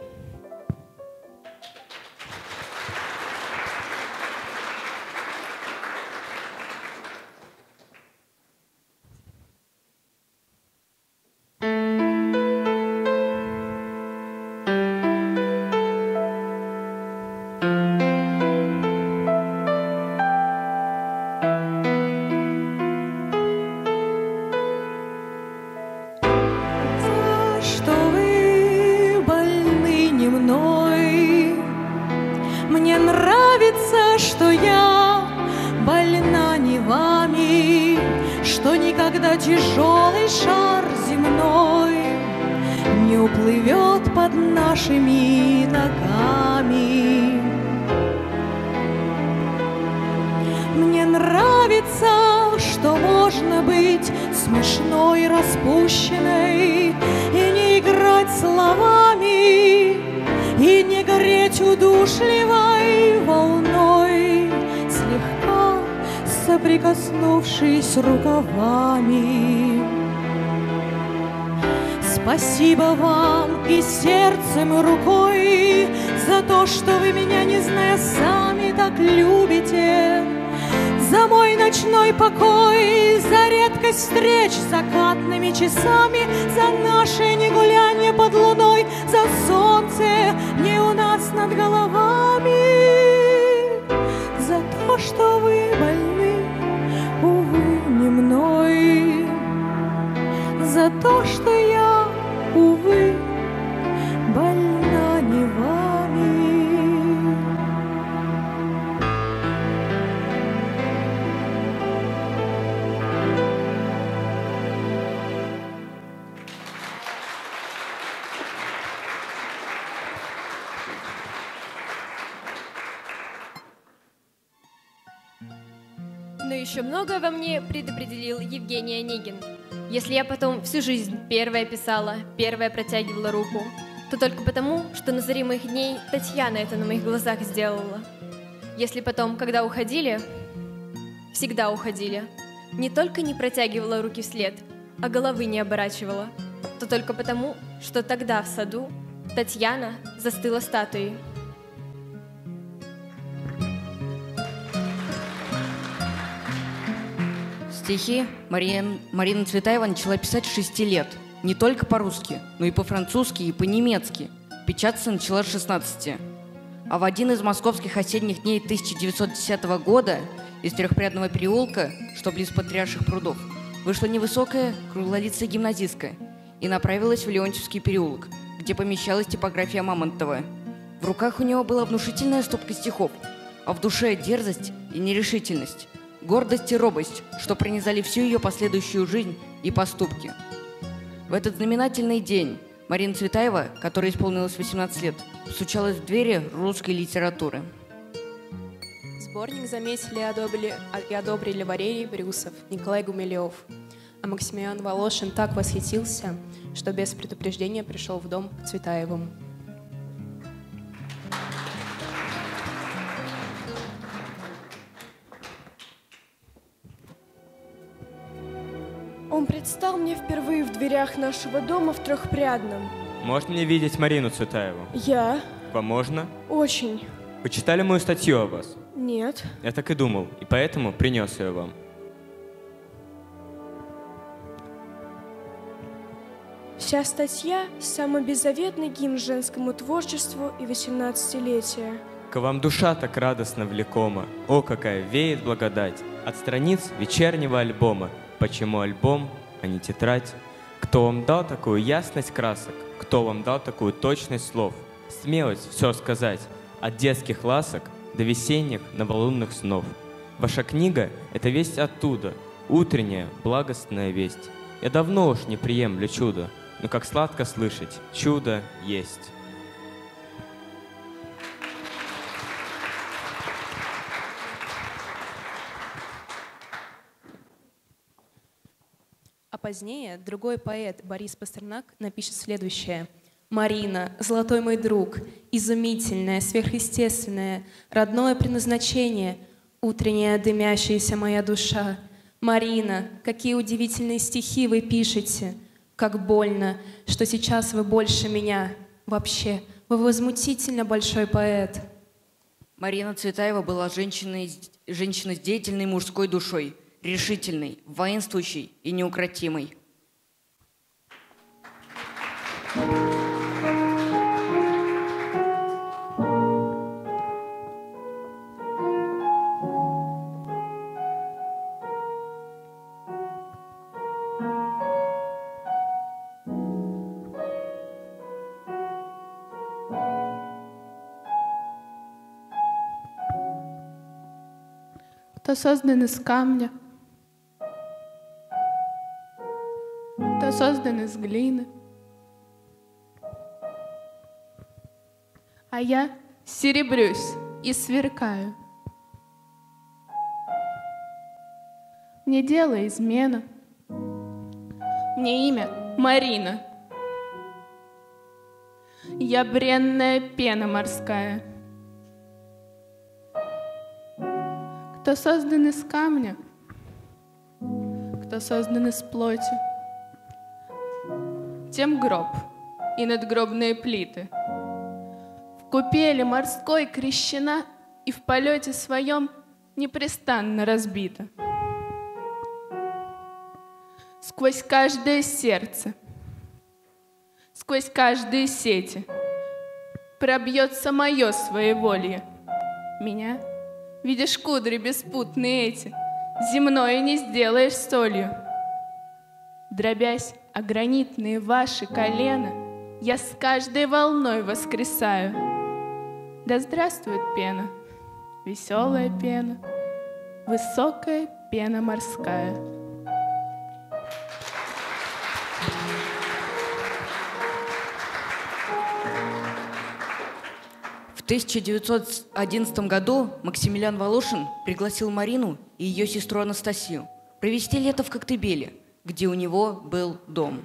Спасибо вам и сердцем, и рукой за то, что вы меня, не зная, сами так любите. За мой ночной покой, за редкость встреч закатными часами, за наше негуляние под луной, за солнце не у нас над головами. За то, что вы больны, увы, не мной. За то, что я, увы, больна не вами. Но еще многое во мне предопределил Евгений Онегин. Если я потом всю жизнь первая писала, первая протягивала руку, то только потому, что на заре моих дней Татьяна это на моих глазах сделала. Если потом, когда уходили, всегда уходили, не только не протягивала руки вслед, а головы не оборачивала, то только потому, что тогда в саду Татьяна застыла статуей. Стихи Марина Цветаева начала писать с 6 лет. Не только по-русски, но и по-французски, и по-немецки. Печататься начала с 16. А в один из московских осенних дней 1910 года из Трехпрядного переулка, что близ Патриарших прудов, вышла невысокая круглолицая гимназистка и направилась в Леонтьевский переулок, где помещалась типография Мамонтова. В руках у нее была внушительная стопка стихов, а в душе дерзость и нерешительность. Гордость и робость, что пронизали всю ее последующую жизнь и поступки. В этот знаменательный день Марина Цветаева, которой исполнилось 18 лет, стучалась в двери русской литературы. Сборник заметили и одобрили Валерий Брюсов, Николай Гумилев. А Максимилиан Волошин так восхитился, что без предупреждения пришел в дом к Цветаевым. Он предстал мне впервые в дверях нашего дома в Трехпрядном. Можно мне видеть Марину Цветаеву? Я. Вам можно? Очень. Вы читали мою статью о вас? Нет. Я так и думал, и поэтому принес ее вам. Вся статья – самый беззаветный гимн женскому творчеству и 18-летия. К вам душа так радостно влекома, о, какая веет благодать от страниц вечернего альбома. Почему альбом, а не тетрадь? Кто вам дал такую ясность красок? Кто вам дал такую точность слов? Смелость все сказать, от детских ласок до весенних новолунных снов. Ваша книга — это весть оттуда, утренняя благостная весть. Я давно уж не приемлю чудо, но как сладко слышать, чудо есть. Позднее другой поэт Борис Пастернак напишет следующее. Марина, золотой мой друг, изумительное, сверхъестественное, родное предназначение, утренняя дымящаяся моя душа. Марина, какие удивительные стихи вы пишете. Как больно, что сейчас вы больше меня. Вообще, вы возмутительно большой поэт. Марина Цветаева была женщиной с деятельной мужской душой, решительной, воинствующей и неукротимой. Кто создан из камня, кто создан из глины, а я серебрюсь и сверкаю. Мне дело измена, мне имя Марина. Я бренная пена морская. Кто создан из камня, кто создан из плоти, тем гроб и надгробные плиты. В купели морской крещена и в полете своем непрестанно разбита. Сквозь каждое сердце, сквозь каждые сети пробьется мое своеволье. Меня, видишь, кудри беспутные эти, земное не сделаешь солью. Дробясь о гранитные ваши колена, я с каждой волной воскресаю. Да здравствует пена, веселая пена, высокая пена морская. В 1911 году Максимилиан Волошин пригласил Марину и ее сестру Анастасию провести лето в Коктебеле, где у него был дом.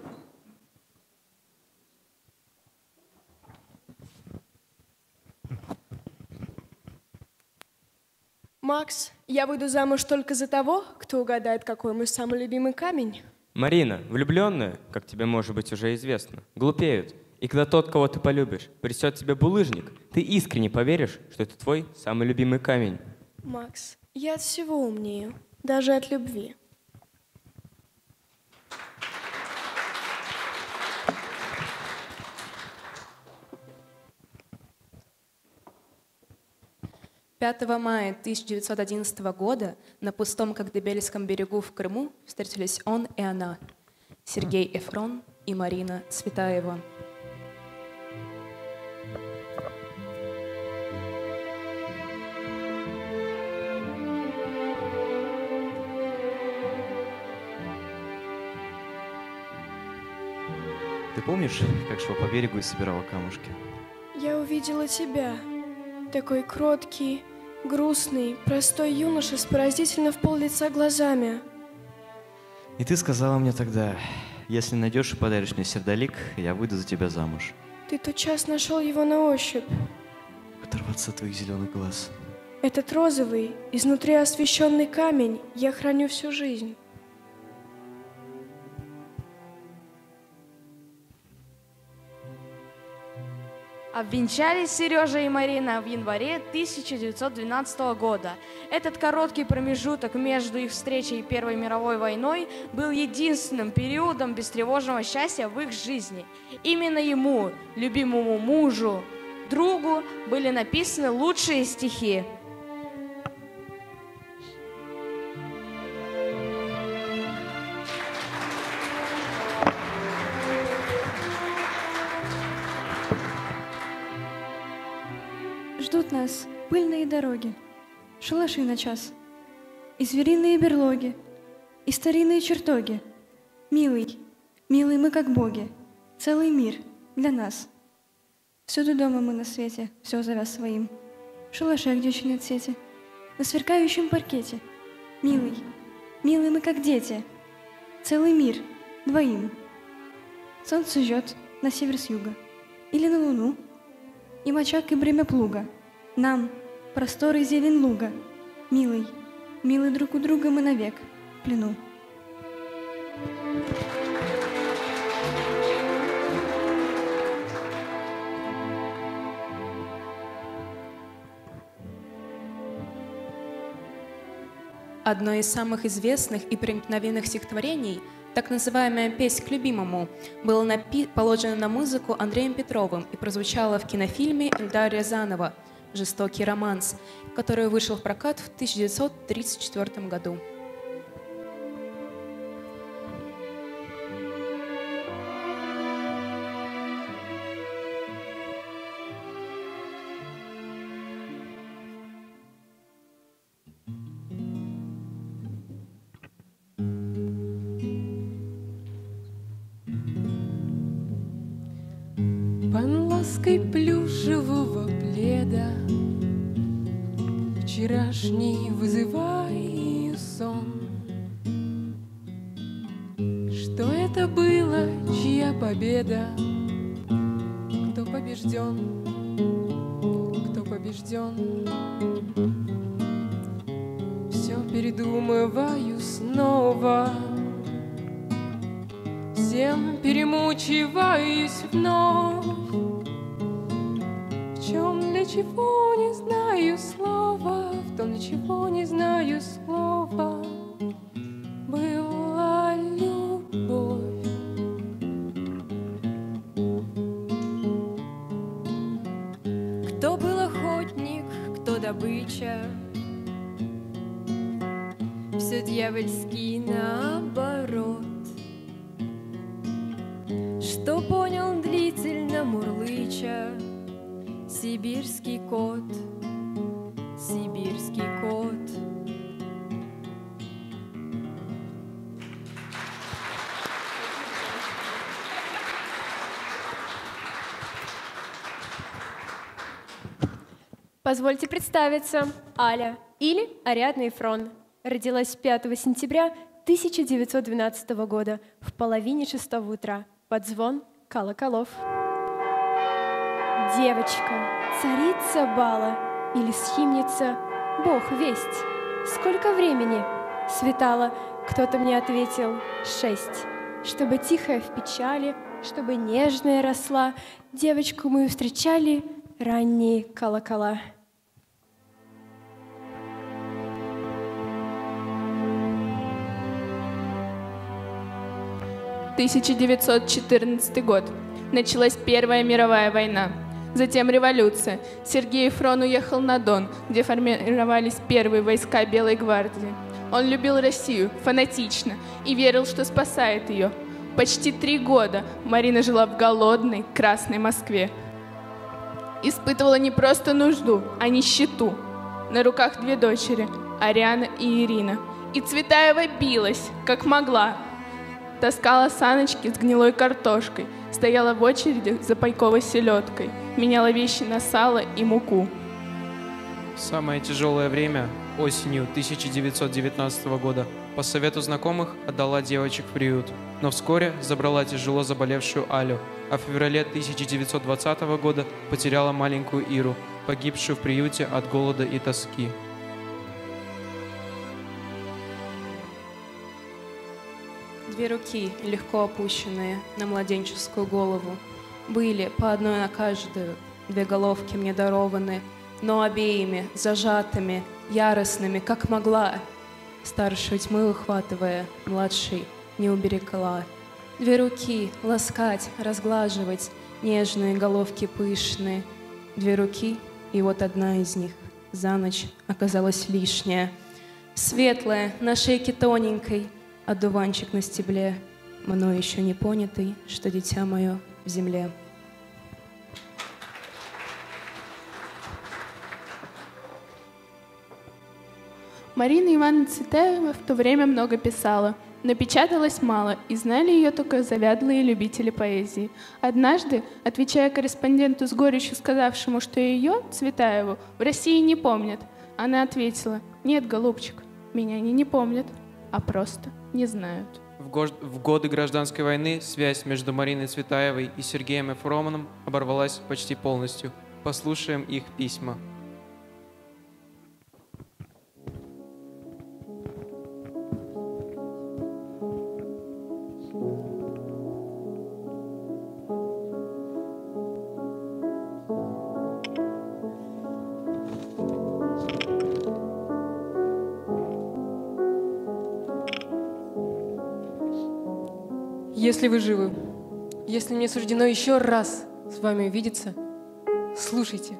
Макс, я выйду замуж только за того, кто угадает, какой мой самый любимый камень. Марина, влюбленные, как тебе, может быть, уже известно, глупеют. И когда тот, кого ты полюбишь, принесет тебе булыжник, ты искренне поверишь, что это твой самый любимый камень. Макс, я от всего умнее, даже от любви. «5 мая 1911 года на пустом Коктебельском берегу в Крыму встретились он и она, Сергей Эфрон и Марина Цветаева». Ты помнишь, как шла по берегу и собирала камушки? Я увидела тебя, такой кроткий, грустный, простой юноша с поразительно в пол лица глазами. И ты сказала мне тогда: если найдешь и подаришь мне сердолик, я выйду за тебя замуж. Ты тотчас нашел его на ощупь. Оторваться от твоих зеленых глаз. Этот розовый, изнутри освещенный камень я храню всю жизнь. Обвенчались Сережа и Марина в январе 1912 года. Этот короткий промежуток между их встречей и Первой мировой войной был единственным периодом бестревожного счастья в их жизни. Именно ему, любимому мужу, другу, были написаны лучшие стихи. Ждут нас пыльные дороги, шалаши на час, и звериные берлоги, и старинные чертоги. Милый, милый, мы как боги, целый мир для нас. Всюду дома мы на свете, все зовя своим, в шалаше, где еще нет сети, на сверкающем паркете. Милый, милый, мы как дети, целый мир двоим. Солнце жжет на север с юга, или на луну, и мочак и бремя плуга, нам, простор и зелень луга, милый, милый друг у друга мы навек в плену. Одно из самых известных и проникновенных стихотворений, так называемая «Песнь к любимому», было положено на музыку Андреем Петровым и прозвучало в кинофильме Эльдара Рязанова «Жестокий романс», который вышел в прокат в 1934 году. Плюшевого пледа вчерашний вызываю сон. Что это было, чья победа? Кто побежден? Кто побежден? Все передумываю снова, всем перемучиваюсь вновь. В чем, для чего не знаю слова, в том, для чего не знаю слова, была любовь. Кто был охотник, кто добыча, все дьявольски наоборот. Что понял длительно мурлыча сибирский кот, сибирский кот. Позвольте представиться, Аля или Ариана Эфрон. Родилась 5 сентября 1912 года в половине 6 утра под звон колоколов. Девочка, царица бала или схимница, бог весть. Сколько времени светало, кто-то мне ответил, 6. Чтобы тихая в печали, чтобы нежная росла, девочку мы встречали ранние колокола. — 1914 год. Началась Первая мировая война. Затем революция. Сергей Эфрон уехал на Дон, где формировались первые войска Белой гвардии. Он любил Россию фанатично и верил, что спасает ее. Почти 3 года Марина жила в голодной красной Москве. Испытывала не просто нужду, а нищету. На руках 2 дочери, Ариана и Ирина. И Цветаева билась, как могла. Таскала саночки с гнилой картошкой, стояла в очереди за пайковой селедкой, меняла вещи на сало и муку. Самое тяжелое время, осенью 1919 года, по совету знакомых отдала девочек в приют, но вскоре забрала тяжело заболевшую Алю, а в феврале 1920 года потеряла маленькую Иру, погибшую в приюте от голода и тоски. 2 руки, легко опущенные на младенческую голову, были по одной на каждую, 2 головки мне дарованы, но обеими зажатыми, яростными, как могла. Старшую тьмы выхватывая, младшей не уберегла. 2 руки ласкать, разглаживать, нежные головки пышные. 2 руки, и вот одна из них за ночь оказалась лишняя. Светлая, на шейке тоненькой, одуванчик на стебле, мною еще не понятый, что дитя мое в земле. 19 Марина Ивановна Цветаева в то время много писала, но печаталось мало, и знали ее только заядлые любители поэзии. Однажды, отвечая корреспонденту с горечью, сказавшему, что ее, Цветаеву, в России не помнят, она ответила: «Нет, голубчик, меня они не помнят, а просто не знают». в годы Гражданской войны связь между Мариной Цветаевой и Сергеем Эфроном оборвалась почти полностью. Послушаем их письма. Если вы живы, если мне суждено еще раз с вами увидеться, слушайте.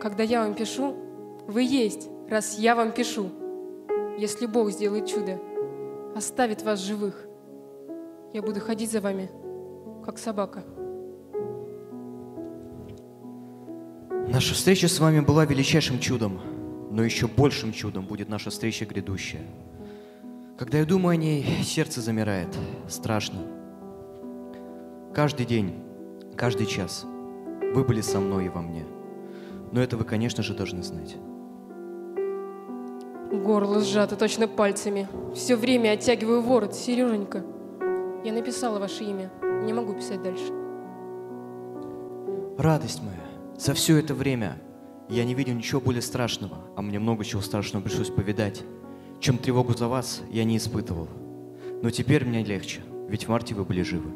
Когда я вам пишу, вы есть, раз я вам пишу. Если Бог сделает чудо, оставит вас живых, я буду ходить за вами, как собака. Наша встреча с вами была величайшим чудом, но еще большим чудом будет наша встреча грядущая. Когда я думаю о ней, сердце замирает. Страшно. Каждый день, каждый час вы были со мной и во мне. Но это вы, конечно же, должны знать. Горло сжато точно пальцами. Все время оттягиваю ворот. Сереженька, я написала ваше имя. Не могу писать дальше. Радость моя, за все это время я не видел ничего более страшного, а мне много чего страшного пришлось повидать. Чем тревогу за вас я не испытывал. Но теперь мне легче, ведь в марте вы были живы.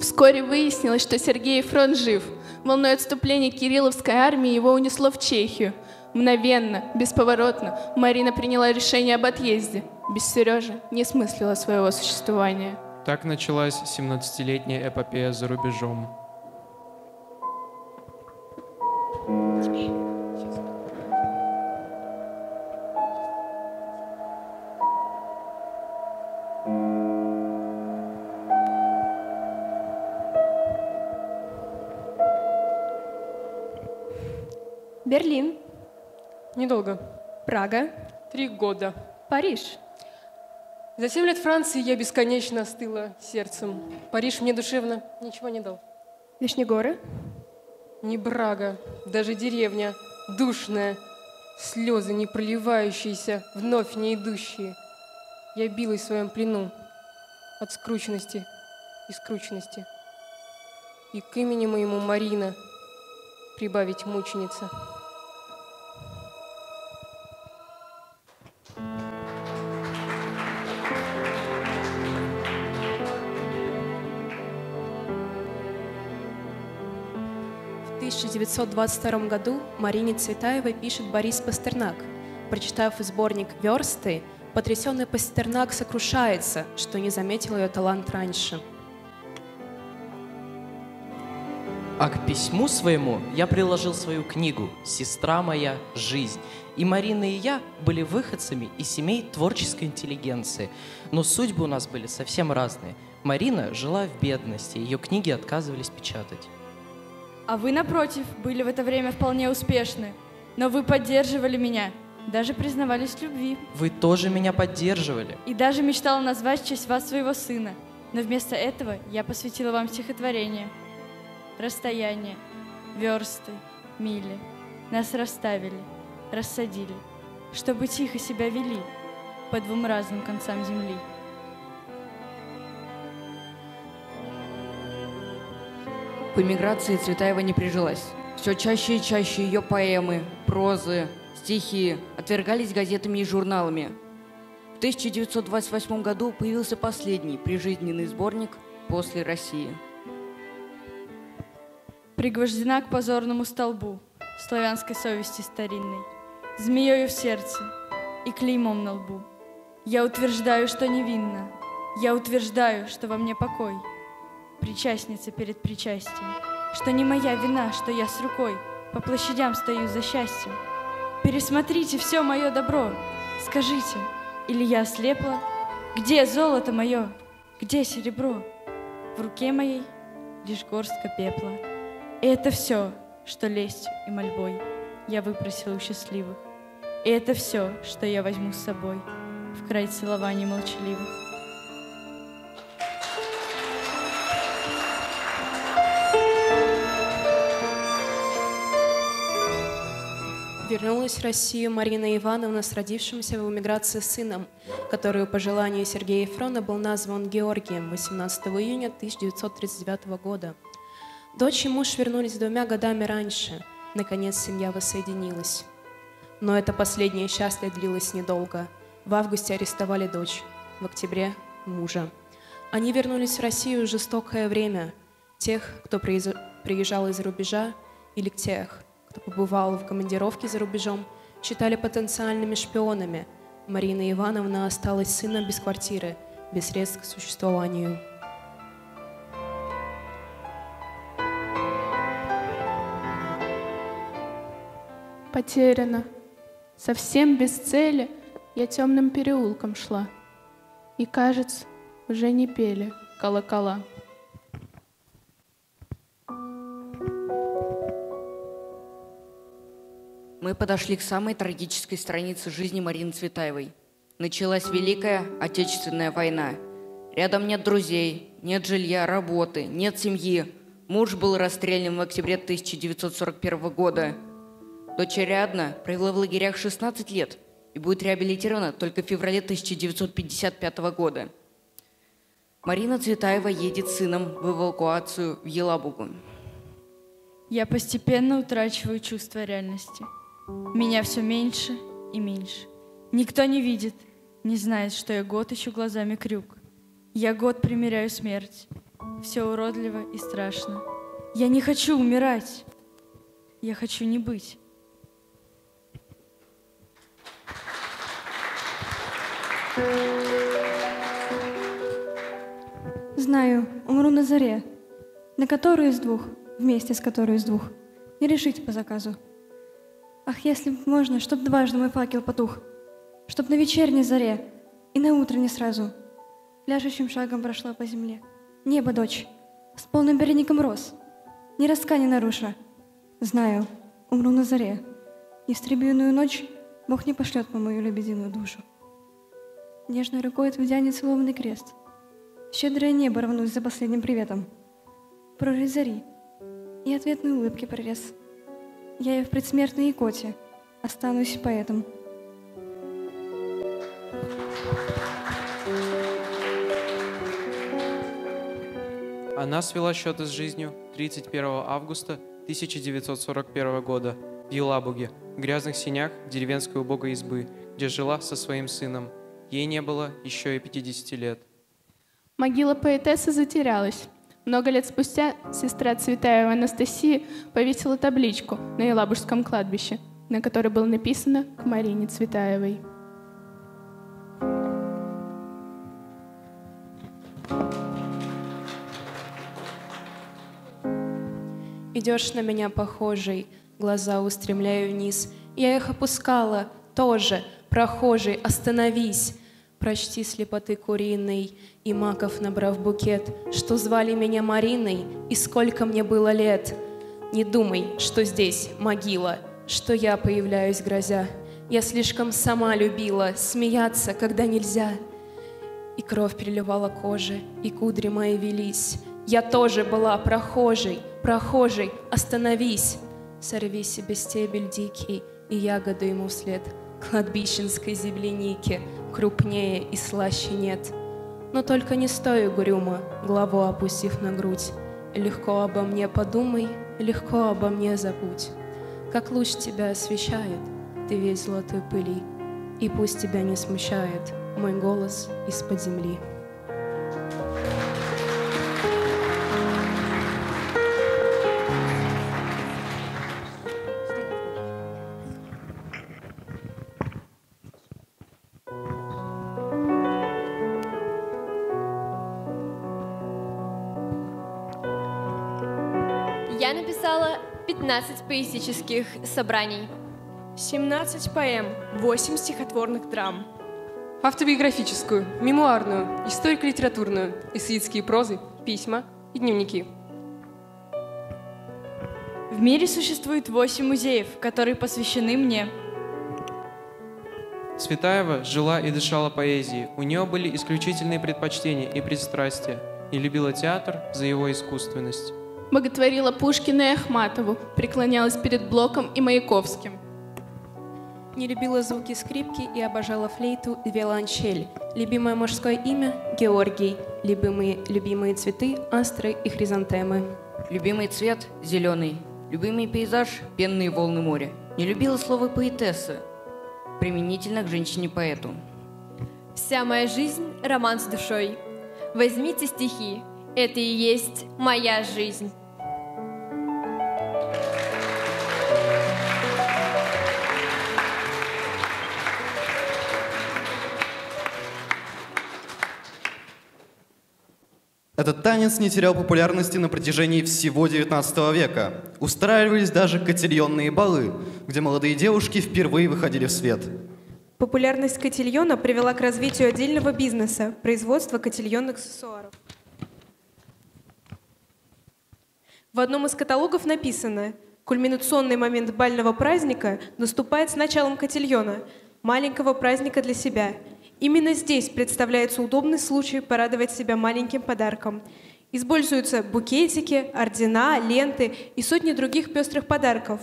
Вскоре выяснилось, что Сергей Эфрон жив. Волной отступления Кирилловской армии его унесло в Чехию. Мгновенно, бесповоротно Марина приняла решение об отъезде. Без Сережи не смыслила своего существования. Так началась 17-летняя эпопея за рубежом. Берлин. Недолго. Прага. 3 года. Париж. За 7 лет Франции я бесконечно остыла сердцем. Париж мне душевно ничего не дал. Вишнегоры? Не Брага, даже деревня, душная, слезы не проливающиеся, вновь не идущие. Я билась в своем плену от скрученности и скрученности. И к имени моему Марина прибавить мученица. В 1922 году Марине Цветаевой пишет Борис Пастернак. Прочитав сборник «Версты», потрясенный Пастернак сокрушается, что не заметил ее талант раньше. А к письму своему я приложил свою книгу «Сестра моя. Жизнь». И Марина и я были выходцами из семей творческой интеллигенции. Но судьбы у нас были совсем разные. Марина жила в бедности, ее книги отказывались печатать. А вы, напротив, были в это время вполне успешны. Но вы поддерживали меня, даже признавались в любви. Вы тоже меня поддерживали. И даже мечтала назвать в честь вас своего сына. Но вместо этого я посвятила вам стихотворение. Расстояние, версты, мили. Нас расставили, рассадили, чтобы тихо себя вели по 2 разным концам земли. По эмиграции Цветаева не прижилась. Все чаще и чаще ее поэмы, прозы, стихи отвергались газетами и журналами. В 1928 году появился последний прижизненный сборник «После России». Пригвождена к позорному столбу славянской совести старинной, змеёю в сердце и клеймом на лбу. Я утверждаю, что невинна, я утверждаю, что во мне покой. Причастница перед причастием, что не моя вина, что я с рукой по площадям стою за счастьем. Пересмотрите все мое добро, скажите, или я ослепла? Где золото мое, где серебро? В руке моей лишь горстка пепла. И это все, что лестью и мольбой я выпросила у счастливых. И это все, что я возьму с собой в край целований молчаливых. вернулась в Россию Марина Ивановна с родившимся в эмиграции сыном, который по желанию Сергея Эфрона был назван Георгием 18 июня 1939 года. Дочь и муж вернулись 2 годами раньше. Наконец семья воссоединилась. Но это последнее счастье длилось недолго. В августе арестовали дочь, в октябре – мужа. Они вернулись в Россию в жестокое время. Тех, кто приезжал из-за рубежа, или тех, кто побывал в командировке за рубежом, считали потенциальными шпионами. Марина Ивановна осталась сыном без квартиры, без средств к существованию. Потеряна. Совсем без цели я темным переулком шла. И, кажется, уже не пели колокола. Мы подошли к самой трагической странице жизни Марины Цветаевой. Началась Великая Отечественная война. Рядом нет друзей, нет жилья, работы, нет семьи. Муж был расстрелян в октябре 1941 года. Дочь Ариана провела в лагерях 16 лет и будет реабилитирована только в феврале 1955 года. Марина Цветаева едет с сыном в эвакуацию в Елабугу. Я постепенно утрачиваю чувство реальности. Меня все меньше и меньше. Никто не видит, не знает, что я год ищу глазами крюк. Я год примеряю смерть. Все уродливо и страшно. Я не хочу умирать. Я хочу не быть. Знаю, умру на заре, на которую из двух, вместе с которой из двух, не решить по заказу. Ах, если б можно, чтоб дважды мой факел потух, чтоб на вечерней заре и на утренней сразу пляшущим шагом прошла по земле. Небо, дочь, с полным переником роз, ни ростка не наруша. Знаю, умру на заре, и в истребиную ночь Бог не пошлет по мою лебединую душу. Нежной рукой отведя нецелованный крест, щедрое небо рванусь за последним приветом. Прорезь зари и ответной улыбки прорез. Я и в предсмертной икоте останусь поэтом. Она свела счеты с жизнью 31 августа 1941 года в Елабуге, в грязных сенях деревенской убогой избы, где жила со своим сыном. Ей не было еще и 50 лет. Могила поэтессы затерялась. Много лет спустя сестра Цветаева Анастасия повесила табличку на Елабужском кладбище, на которой было написано «К Марине Цветаевой». Идешь на меня похожий, глаза устремляю вниз. Я их опускала, тоже, прохожий, остановись. Прочти слепоты куриной и маков набрав букет, что звали меня Мариной и сколько мне было лет. Не думай, что здесь могила, что я появляюсь грозя. Я слишком сама любила смеяться, когда нельзя. И кровь переливала кожи, и кудри мои велись. Я тоже была прохожей, прохожей, остановись. Сорви себе стебель дикий и ягоду ему вслед. Кладбищенской земляники крупнее и слаще нет. Но только не стой угрюмо, главу опустив на грудь. Легко обо мне подумай, легко обо мне забудь. Как луч тебя освещает, ты весь золотой пыли. И пусть тебя не смущает мой голос из-под земли. Я написала 15 поэтических собраний, 17 поэм, 8 стихотворных драм. Автобиографическую, мемуарную, историко-литературную, эссеистские прозы, письма и дневники. В мире существует 8 музеев, которые посвящены мне. Цветаева жила и дышала поэзией. У нее были исключительные предпочтения и пристрастия. И любила театр за его искусственность. Боготворила Пушкина и Ахматову, преклонялась перед Блоком и Маяковским. Не любила звуки скрипки и обожала флейту и виолончель. Любимое мужское имя – Георгий. Любимые цветы – астры и хризантемы. Любимый цвет – зеленый. Любимый пейзаж – пенные волны моря. Не любила слово «поэтесса», применительно к женщине-поэту. Вся моя жизнь – роман с душой. Возьмите стихи. Это и есть моя жизнь. Этот танец не терял популярности на протяжении всего XIX века. Устраивались даже котильонные балы, где молодые девушки впервые выходили в свет. Популярность котильона привела к развитию отдельного бизнеса – производства котильонных аксессуаров. В одном из каталогов написано: «Кульминационный момент бального праздника наступает с началом котильона, маленького праздника для себя». Именно здесь представляется удобный случай порадовать себя маленьким подарком. Используются букетики, ордена, ленты и сотни других пестрых подарков,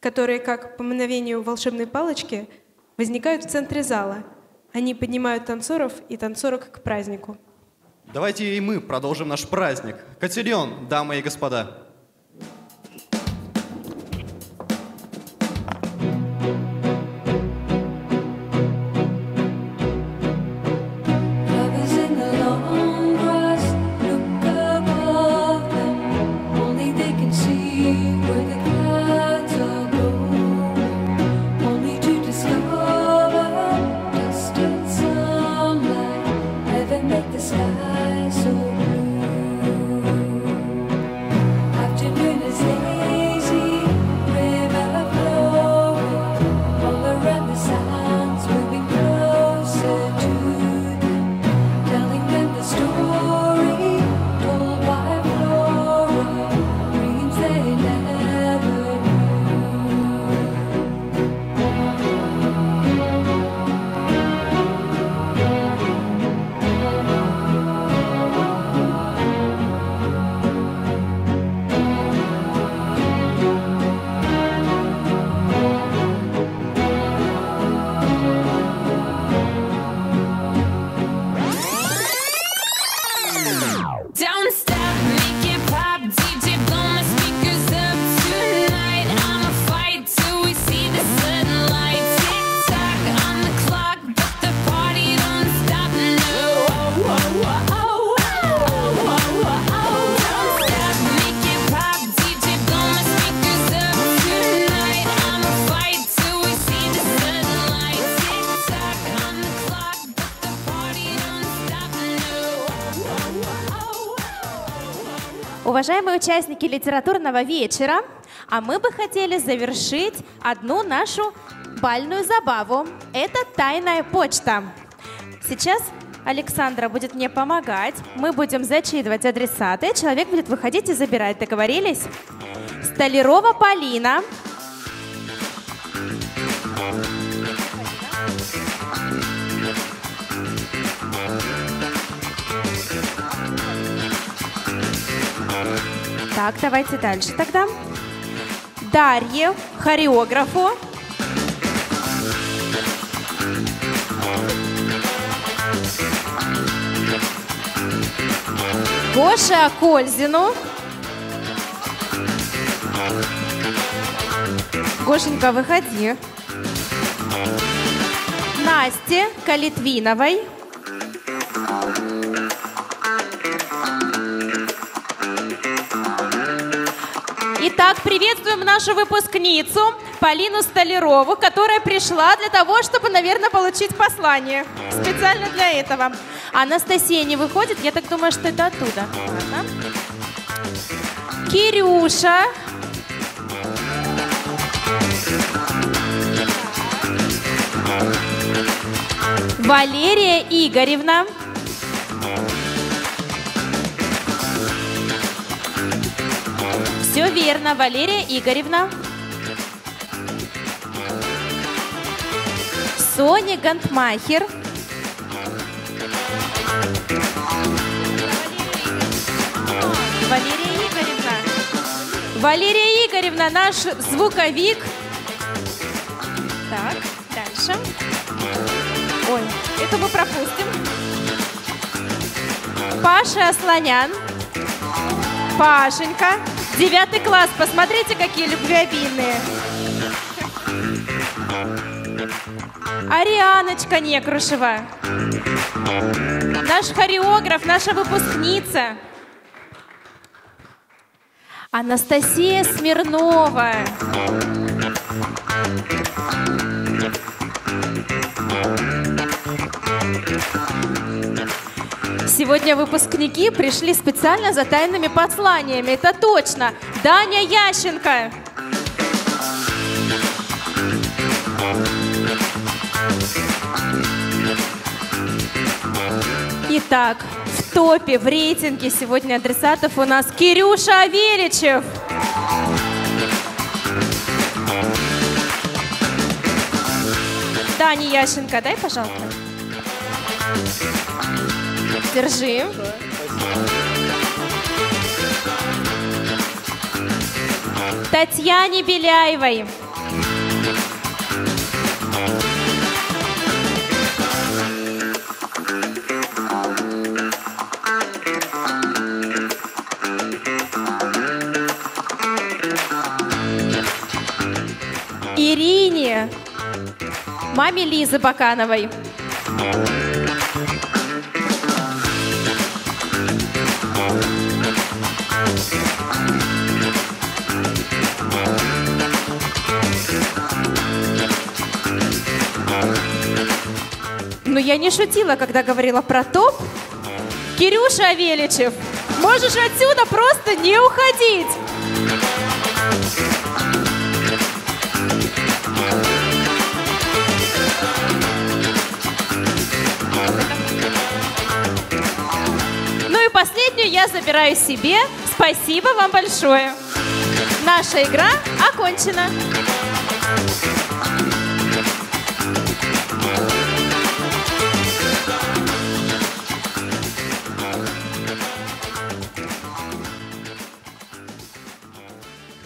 которые, как по мановению волшебной палочки, возникают в центре зала. Они поднимают танцоров и танцорок к празднику. Давайте и мы продолжим наш праздник. Котильон, дамы и господа. Уважаемые участники литературного вечера, а мы бы хотели завершить одну нашу бальную забаву. Это тайная почта. Сейчас Александра будет мне помогать. Мы будем зачитывать адресаты. Человек будет выходить и забирать. Договорились? Столярова Полина. Так, давайте дальше тогда. Дарье, хореографу. Гоша Кользину. Гошенька, выходи. Насте Калитвиновой. Итак, приветствуем нашу выпускницу Полину Столярову, которая пришла для того, чтобы, наверное, получить послание. Специально для этого. Анастасия не выходит, я так думаю, что это оттуда. Ладно. Кирюша. Валерия Игоревна. Все верно, Валерия Игоревна. Соня Гантмахер. Валерия Игоревна. Валерия Игоревна, наш звуковик. Так. Это мы пропустим. Паша Слонян. Пашенька. 9 класс. Посмотрите, какие любвеобильные. Арианочка Некрушева. Наш хореограф, наша выпускница. Анастасия Смирнова. Сегодня выпускники пришли специально за тайными посланиями. Это точно. Даня Ященко. Итак, в топе, в рейтинге сегодня адресатов у нас Кирюша Аверичев. Даня Ященко, дай, пожалуйста. Держи. Татьяне Беляевой. Ирине, маме Лизы Бакановой. Но я не шутила, когда говорила про топ. Кирюша Аверичев, можешь отсюда просто не уходить. Ну и последнюю я забираю себе. Спасибо вам большое. Наша игра окончена.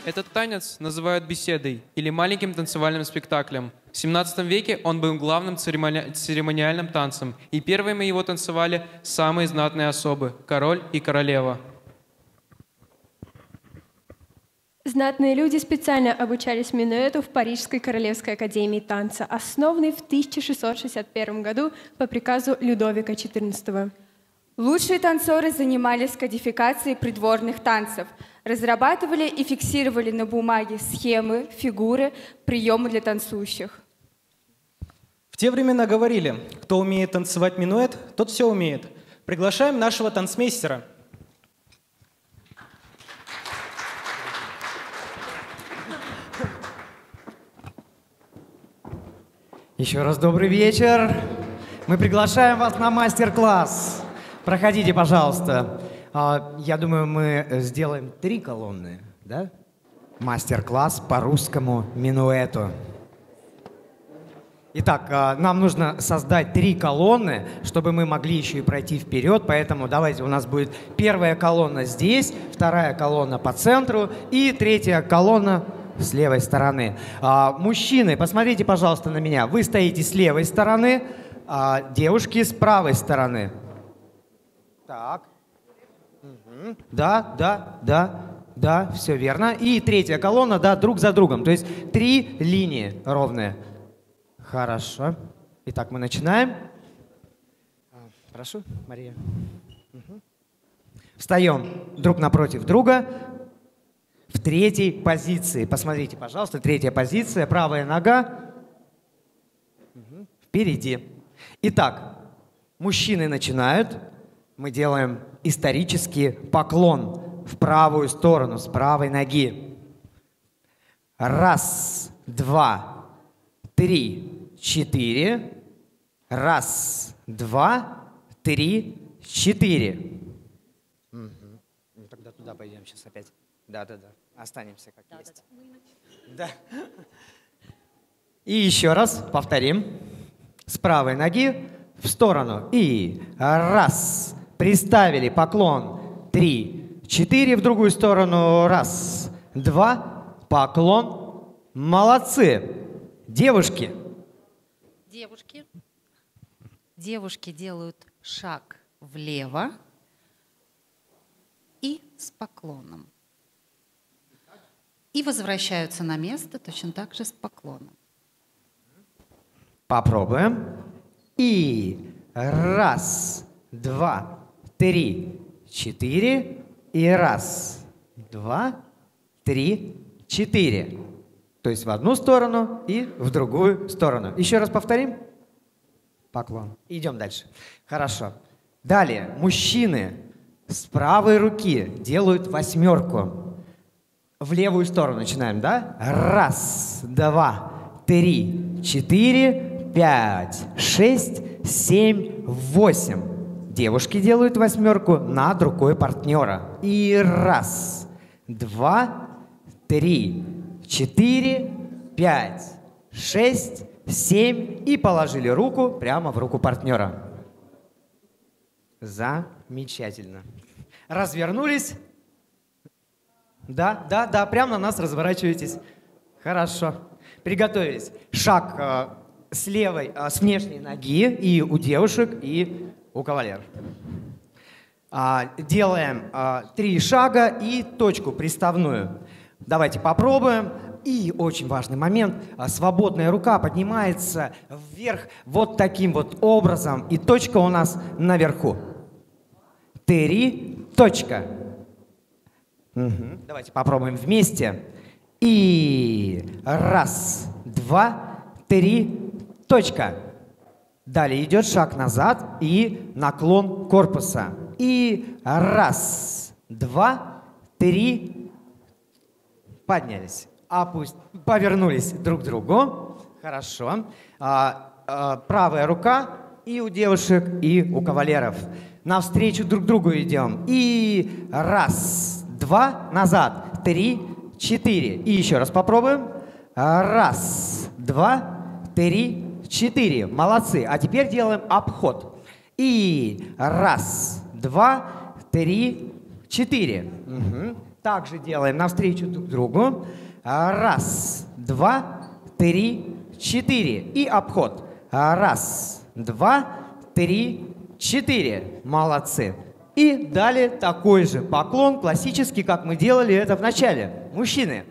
Этот танец называют беседой или маленьким танцевальным спектаклем. В 17 веке он был главным церемониальным танцем, и первыми его танцевали самые знатные особы – король и королева. Знатные люди специально обучались минуэту в Парижской королевской академии танца, основанной в 1661 году по приказу Людовика XIV. Лучшие танцоры занимались кодификацией придворных танцев, разрабатывали и фиксировали на бумаге схемы, фигуры, приемы для танцующих. В те времена говорили, кто умеет танцевать минуэт, тот все умеет. Приглашаем нашего танцмейстера. Еще раз добрый вечер. Мы приглашаем вас на мастер-класс. Проходите, пожалуйста. Я думаю, мы сделаем 3 колонны, да? Мастер-класс по русскому минуэту. Итак, нам нужно создать 3 колонны, чтобы мы могли еще и пройти вперед. Поэтому давайте у нас будет первая колонна здесь, вторая колонна по центру и третья колонна с левой стороны. Мужчины, посмотрите, пожалуйста, на меня. Вы стоите с левой стороны, а девушки с правой стороны. Так, угу. Да, все верно. И третья колонна, да, друг за другом. То есть 3 линии ровные. Хорошо. Итак, мы начинаем. Прошу, Мария. Угу. Встаем друг напротив друга в третьей позиции. Посмотрите, пожалуйста, третья позиция, правая нога впереди. Итак, мужчины начинают. Мы делаем исторический поклон в правую сторону, с правой ноги. 1, 2, 3, 4. 1, 2, 3, 4. Угу. Ну, тогда туда пойдем сейчас опять. Да. Останемся как есть. Да. И еще раз повторим. С правой ноги в сторону. И 1. Приставили поклон, 3, 4, в другую сторону, 1, 2, поклон, молодцы. Девушки. девушки делают шаг влево и с поклоном. И возвращаются на место точно так же с поклоном. Попробуем. И раз, два, три, четыре. И раз, два, три, четыре. То есть в одну сторону и в другую сторону. Еще раз повторим. Поклон. Идем дальше. Хорошо. Далее. Мужчины с правой руки делают восьмерку. В левую сторону начинаем, да? Раз, два, три, четыре, пять, шесть, семь, восемь. Девушки делают восьмерку над рукой партнера. И раз, два, три, четыре, пять, шесть, семь. И положили руку прямо в руку партнера. Замечательно. Развернулись. Да, да, да, прямо на нас разворачиваетесь. Хорошо. Приготовились. Шаг с левой, с внешней ноги и у девушек, и у кавалеров. Делаем три шага и точку приставную. Давайте попробуем. И очень важный момент. Свободная рука поднимается вверх вот таким вот образом. И точка у нас наверху. Три, точка. Угу. Давайте попробуем вместе. И раз, два, три, точка. Далее идет шаг назад и наклон корпуса. И раз, два, три, поднялись. Повернулись друг к другу. Хорошо. Правая рука и у девушек, и у кавалеров. Навстречу друг другу идем. И раз, два, назад, три, четыре. И еще раз попробуем. Раз, два, три, четыре. Молодцы. А теперь делаем обход. И раз, два, три, четыре. Угу. Также делаем навстречу друг другу. Раз, два, три, четыре. И обход. Раз, два, три, четыре. Молодцы. И далее такой же поклон, классический, как мы делали это в начале. Мужчины.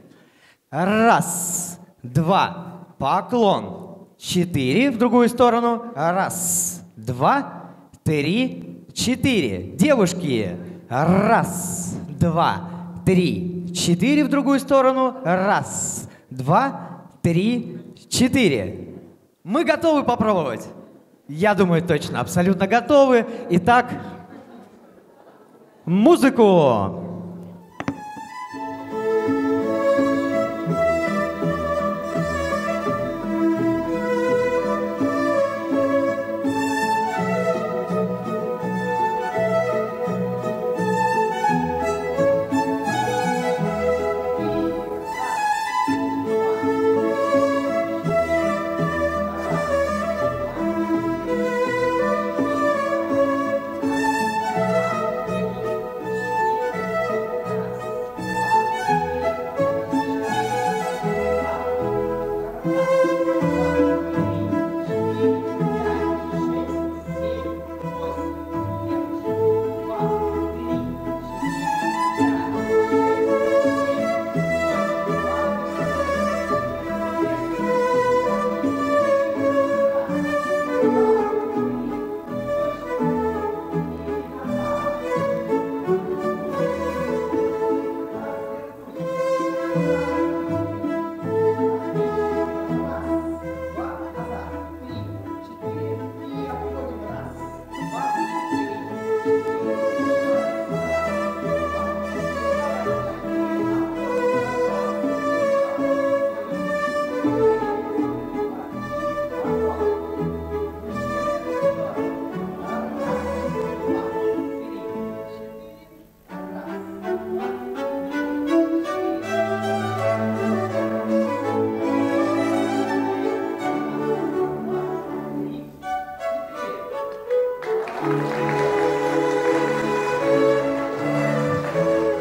Раз, два, поклон. Четыре в другую сторону. Раз, два, три, четыре. Девушки. Раз, два, три, четыре в другую сторону. Раз, два, три, четыре. Мы готовы попробовать? Я думаю, точно, абсолютно готовы. Итак, музыку!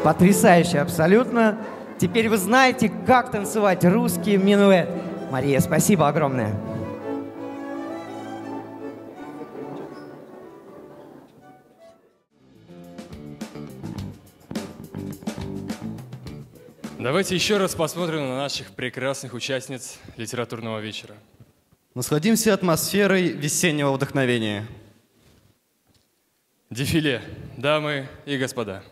Потрясающе абсолютно. Теперь вы знаете, как танцевать русский минуэт. Мария, спасибо огромное. Давайте еще раз посмотрим на наших прекрасных участниц литературного вечера. Насладимся атмосферой весеннего вдохновения. Дефиле, дамы и господа.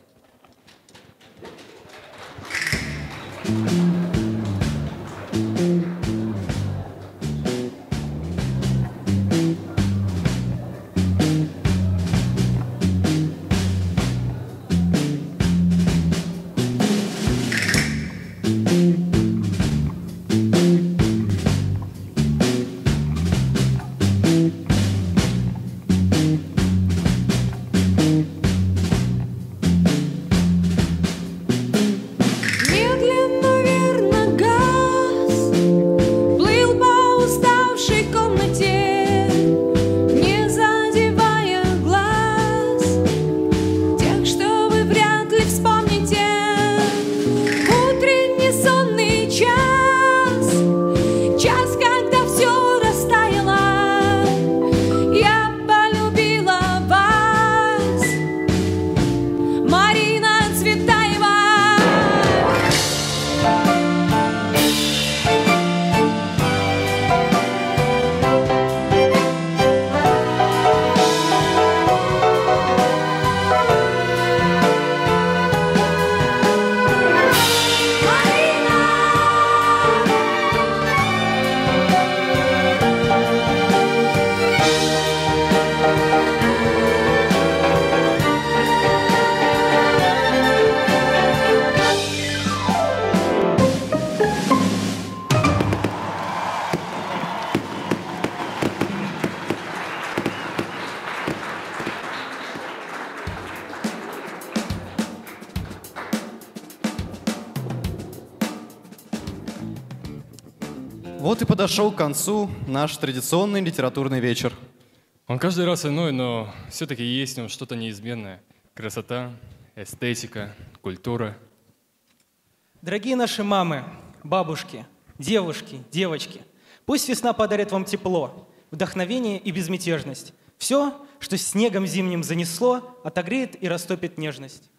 Подошел к концу наш традиционный литературный вечер. Он каждый раз иной, но все-таки есть в нем что-то неизменное. Красота, эстетика, культура. Дорогие наши мамы, бабушки, девушки, девочки, пусть весна подарит вам тепло, вдохновение и безмятежность. Все, что снегом зимним занесло, отогреет и растопит нежность.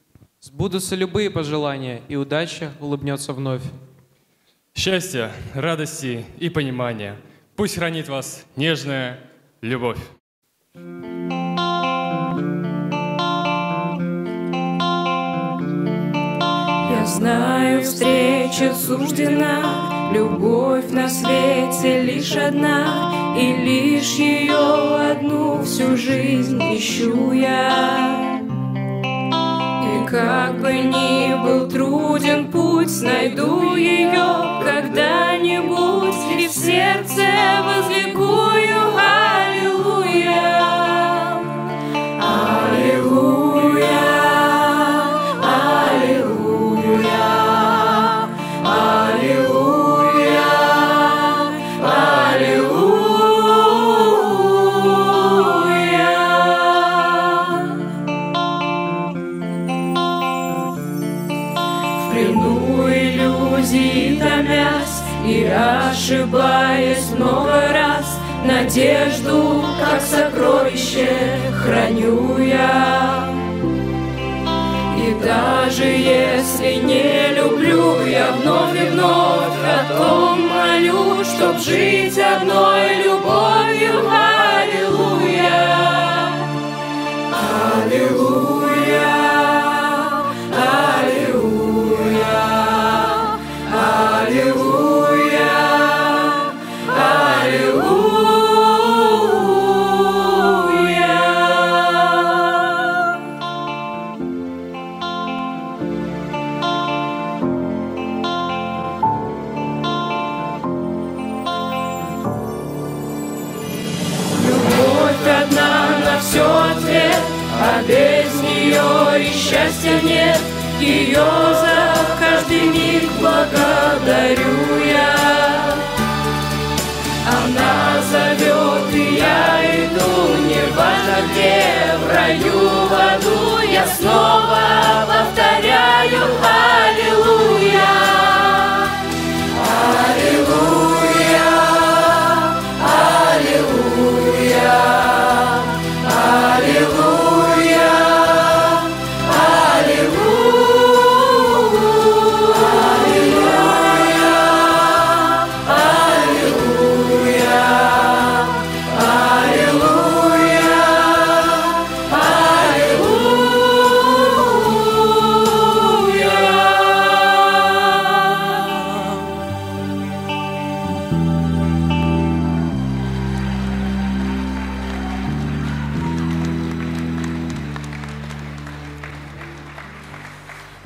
Сбудутся любые пожелания, и удача улыбнется вновь. Счастья, радости и понимания. Пусть хранит вас нежная любовь. Я знаю, встреча суждена, любовь на свете лишь одна, и лишь ее одну всю жизнь ищу я. Как бы ни был труден путь, найду ее когда-нибудь, и в сердце возликую, аллилуйя, аллилуйя, аллилуйя, аллилуйя, и ошибаясь много раз, надежду как сокровище храню я. И даже если не люблю, я вновь и вновь о том молю, чтоб жить одной любовью. Аллилуйя, аллилуйя, аллилуйя, аллилуйя. И счастья нет, ее за каждый миг благодарю я. Она зовет, и я иду, неважно где, в раю, в аду, я снова повторяю, аллилуйя. Hallelujah.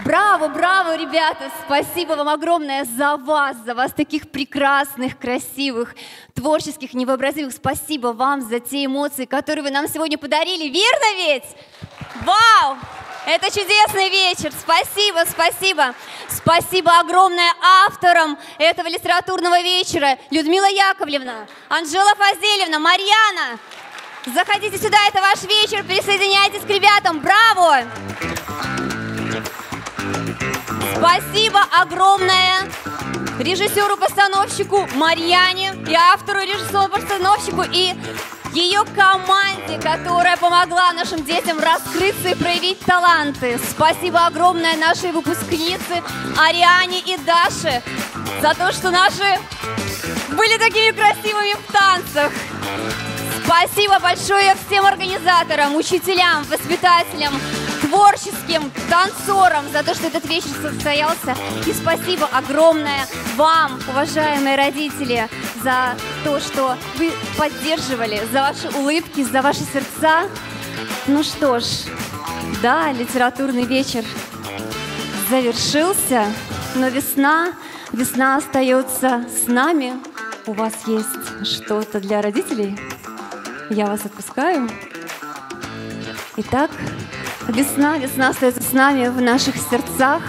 Браво, браво, ребята! Спасибо вам огромное за вас таких прекрасных, красивых, творческих, невообразимых. Спасибо вам за те эмоции, которые вы нам сегодня подарили. Верно ведь? Вау! Это чудесный вечер. Спасибо, спасибо. Спасибо огромное авторам этого литературного вечера. Людмила Яковлевна, Анжела Фазелевна, Марьяна. Заходите сюда, это ваш вечер. Присоединяйтесь к ребятам. Браво! Спасибо огромное режиссеру-постановщику Марьяне и автору, режиссеру-постановщику и ее команде, которая помогла нашим детям раскрыться и проявить таланты. Спасибо огромное нашей выпускнице Ариане и Даше за то, что наши были такими красивыми в танцах. Спасибо большое всем организаторам, учителям, воспитателям, творческим танцорам за то, что этот вечер состоялся. И спасибо огромное вам, уважаемые родители, за то, что вы поддерживали, за ваши улыбки, за ваши сердца. Ну что ж, да, литературный вечер завершился, но весна остается с нами. У вас есть что-то для родителей? Я вас отпускаю. Итак, весна остается с нами в наших сердцах.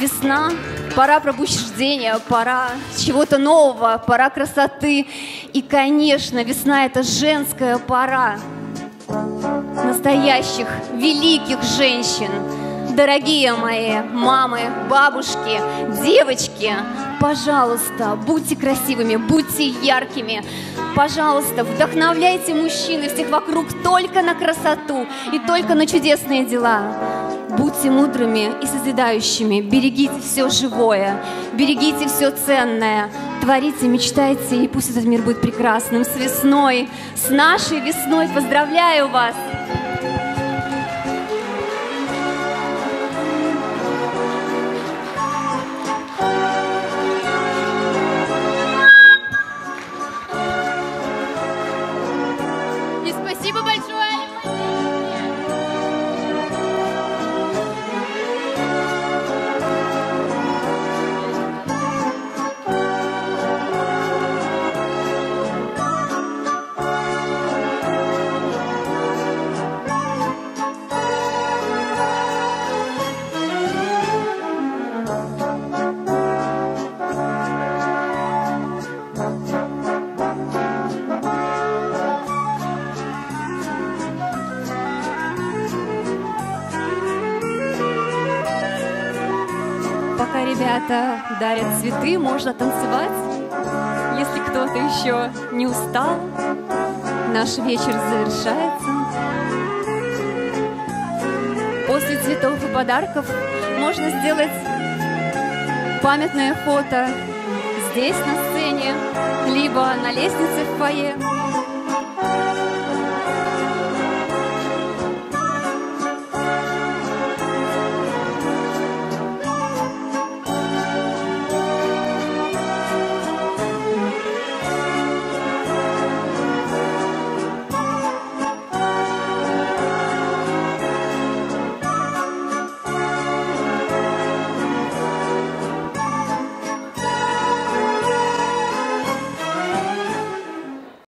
Весна, пора пробуждения, пора чего-то нового, пора красоты. И, конечно, весна — это женская пора настоящих, великих женщин. Дорогие мои мамы, бабушки, девочки, пожалуйста, будьте красивыми, будьте яркими. Пожалуйста, вдохновляйте мужчин и всех вокруг только на красоту и только на чудесные дела. Будьте мудрыми и созидающими, берегите все живое, берегите все ценное. Творите, мечтайте, и пусть этот мир будет прекрасным. С весной, с нашей весной поздравляю вас! Дарят цветы, можно танцевать, если кто-то еще не устал. Наш вечер завершается. После цветов и подарков можно сделать памятное фото здесь, на сцене, либо на лестнице в фойе.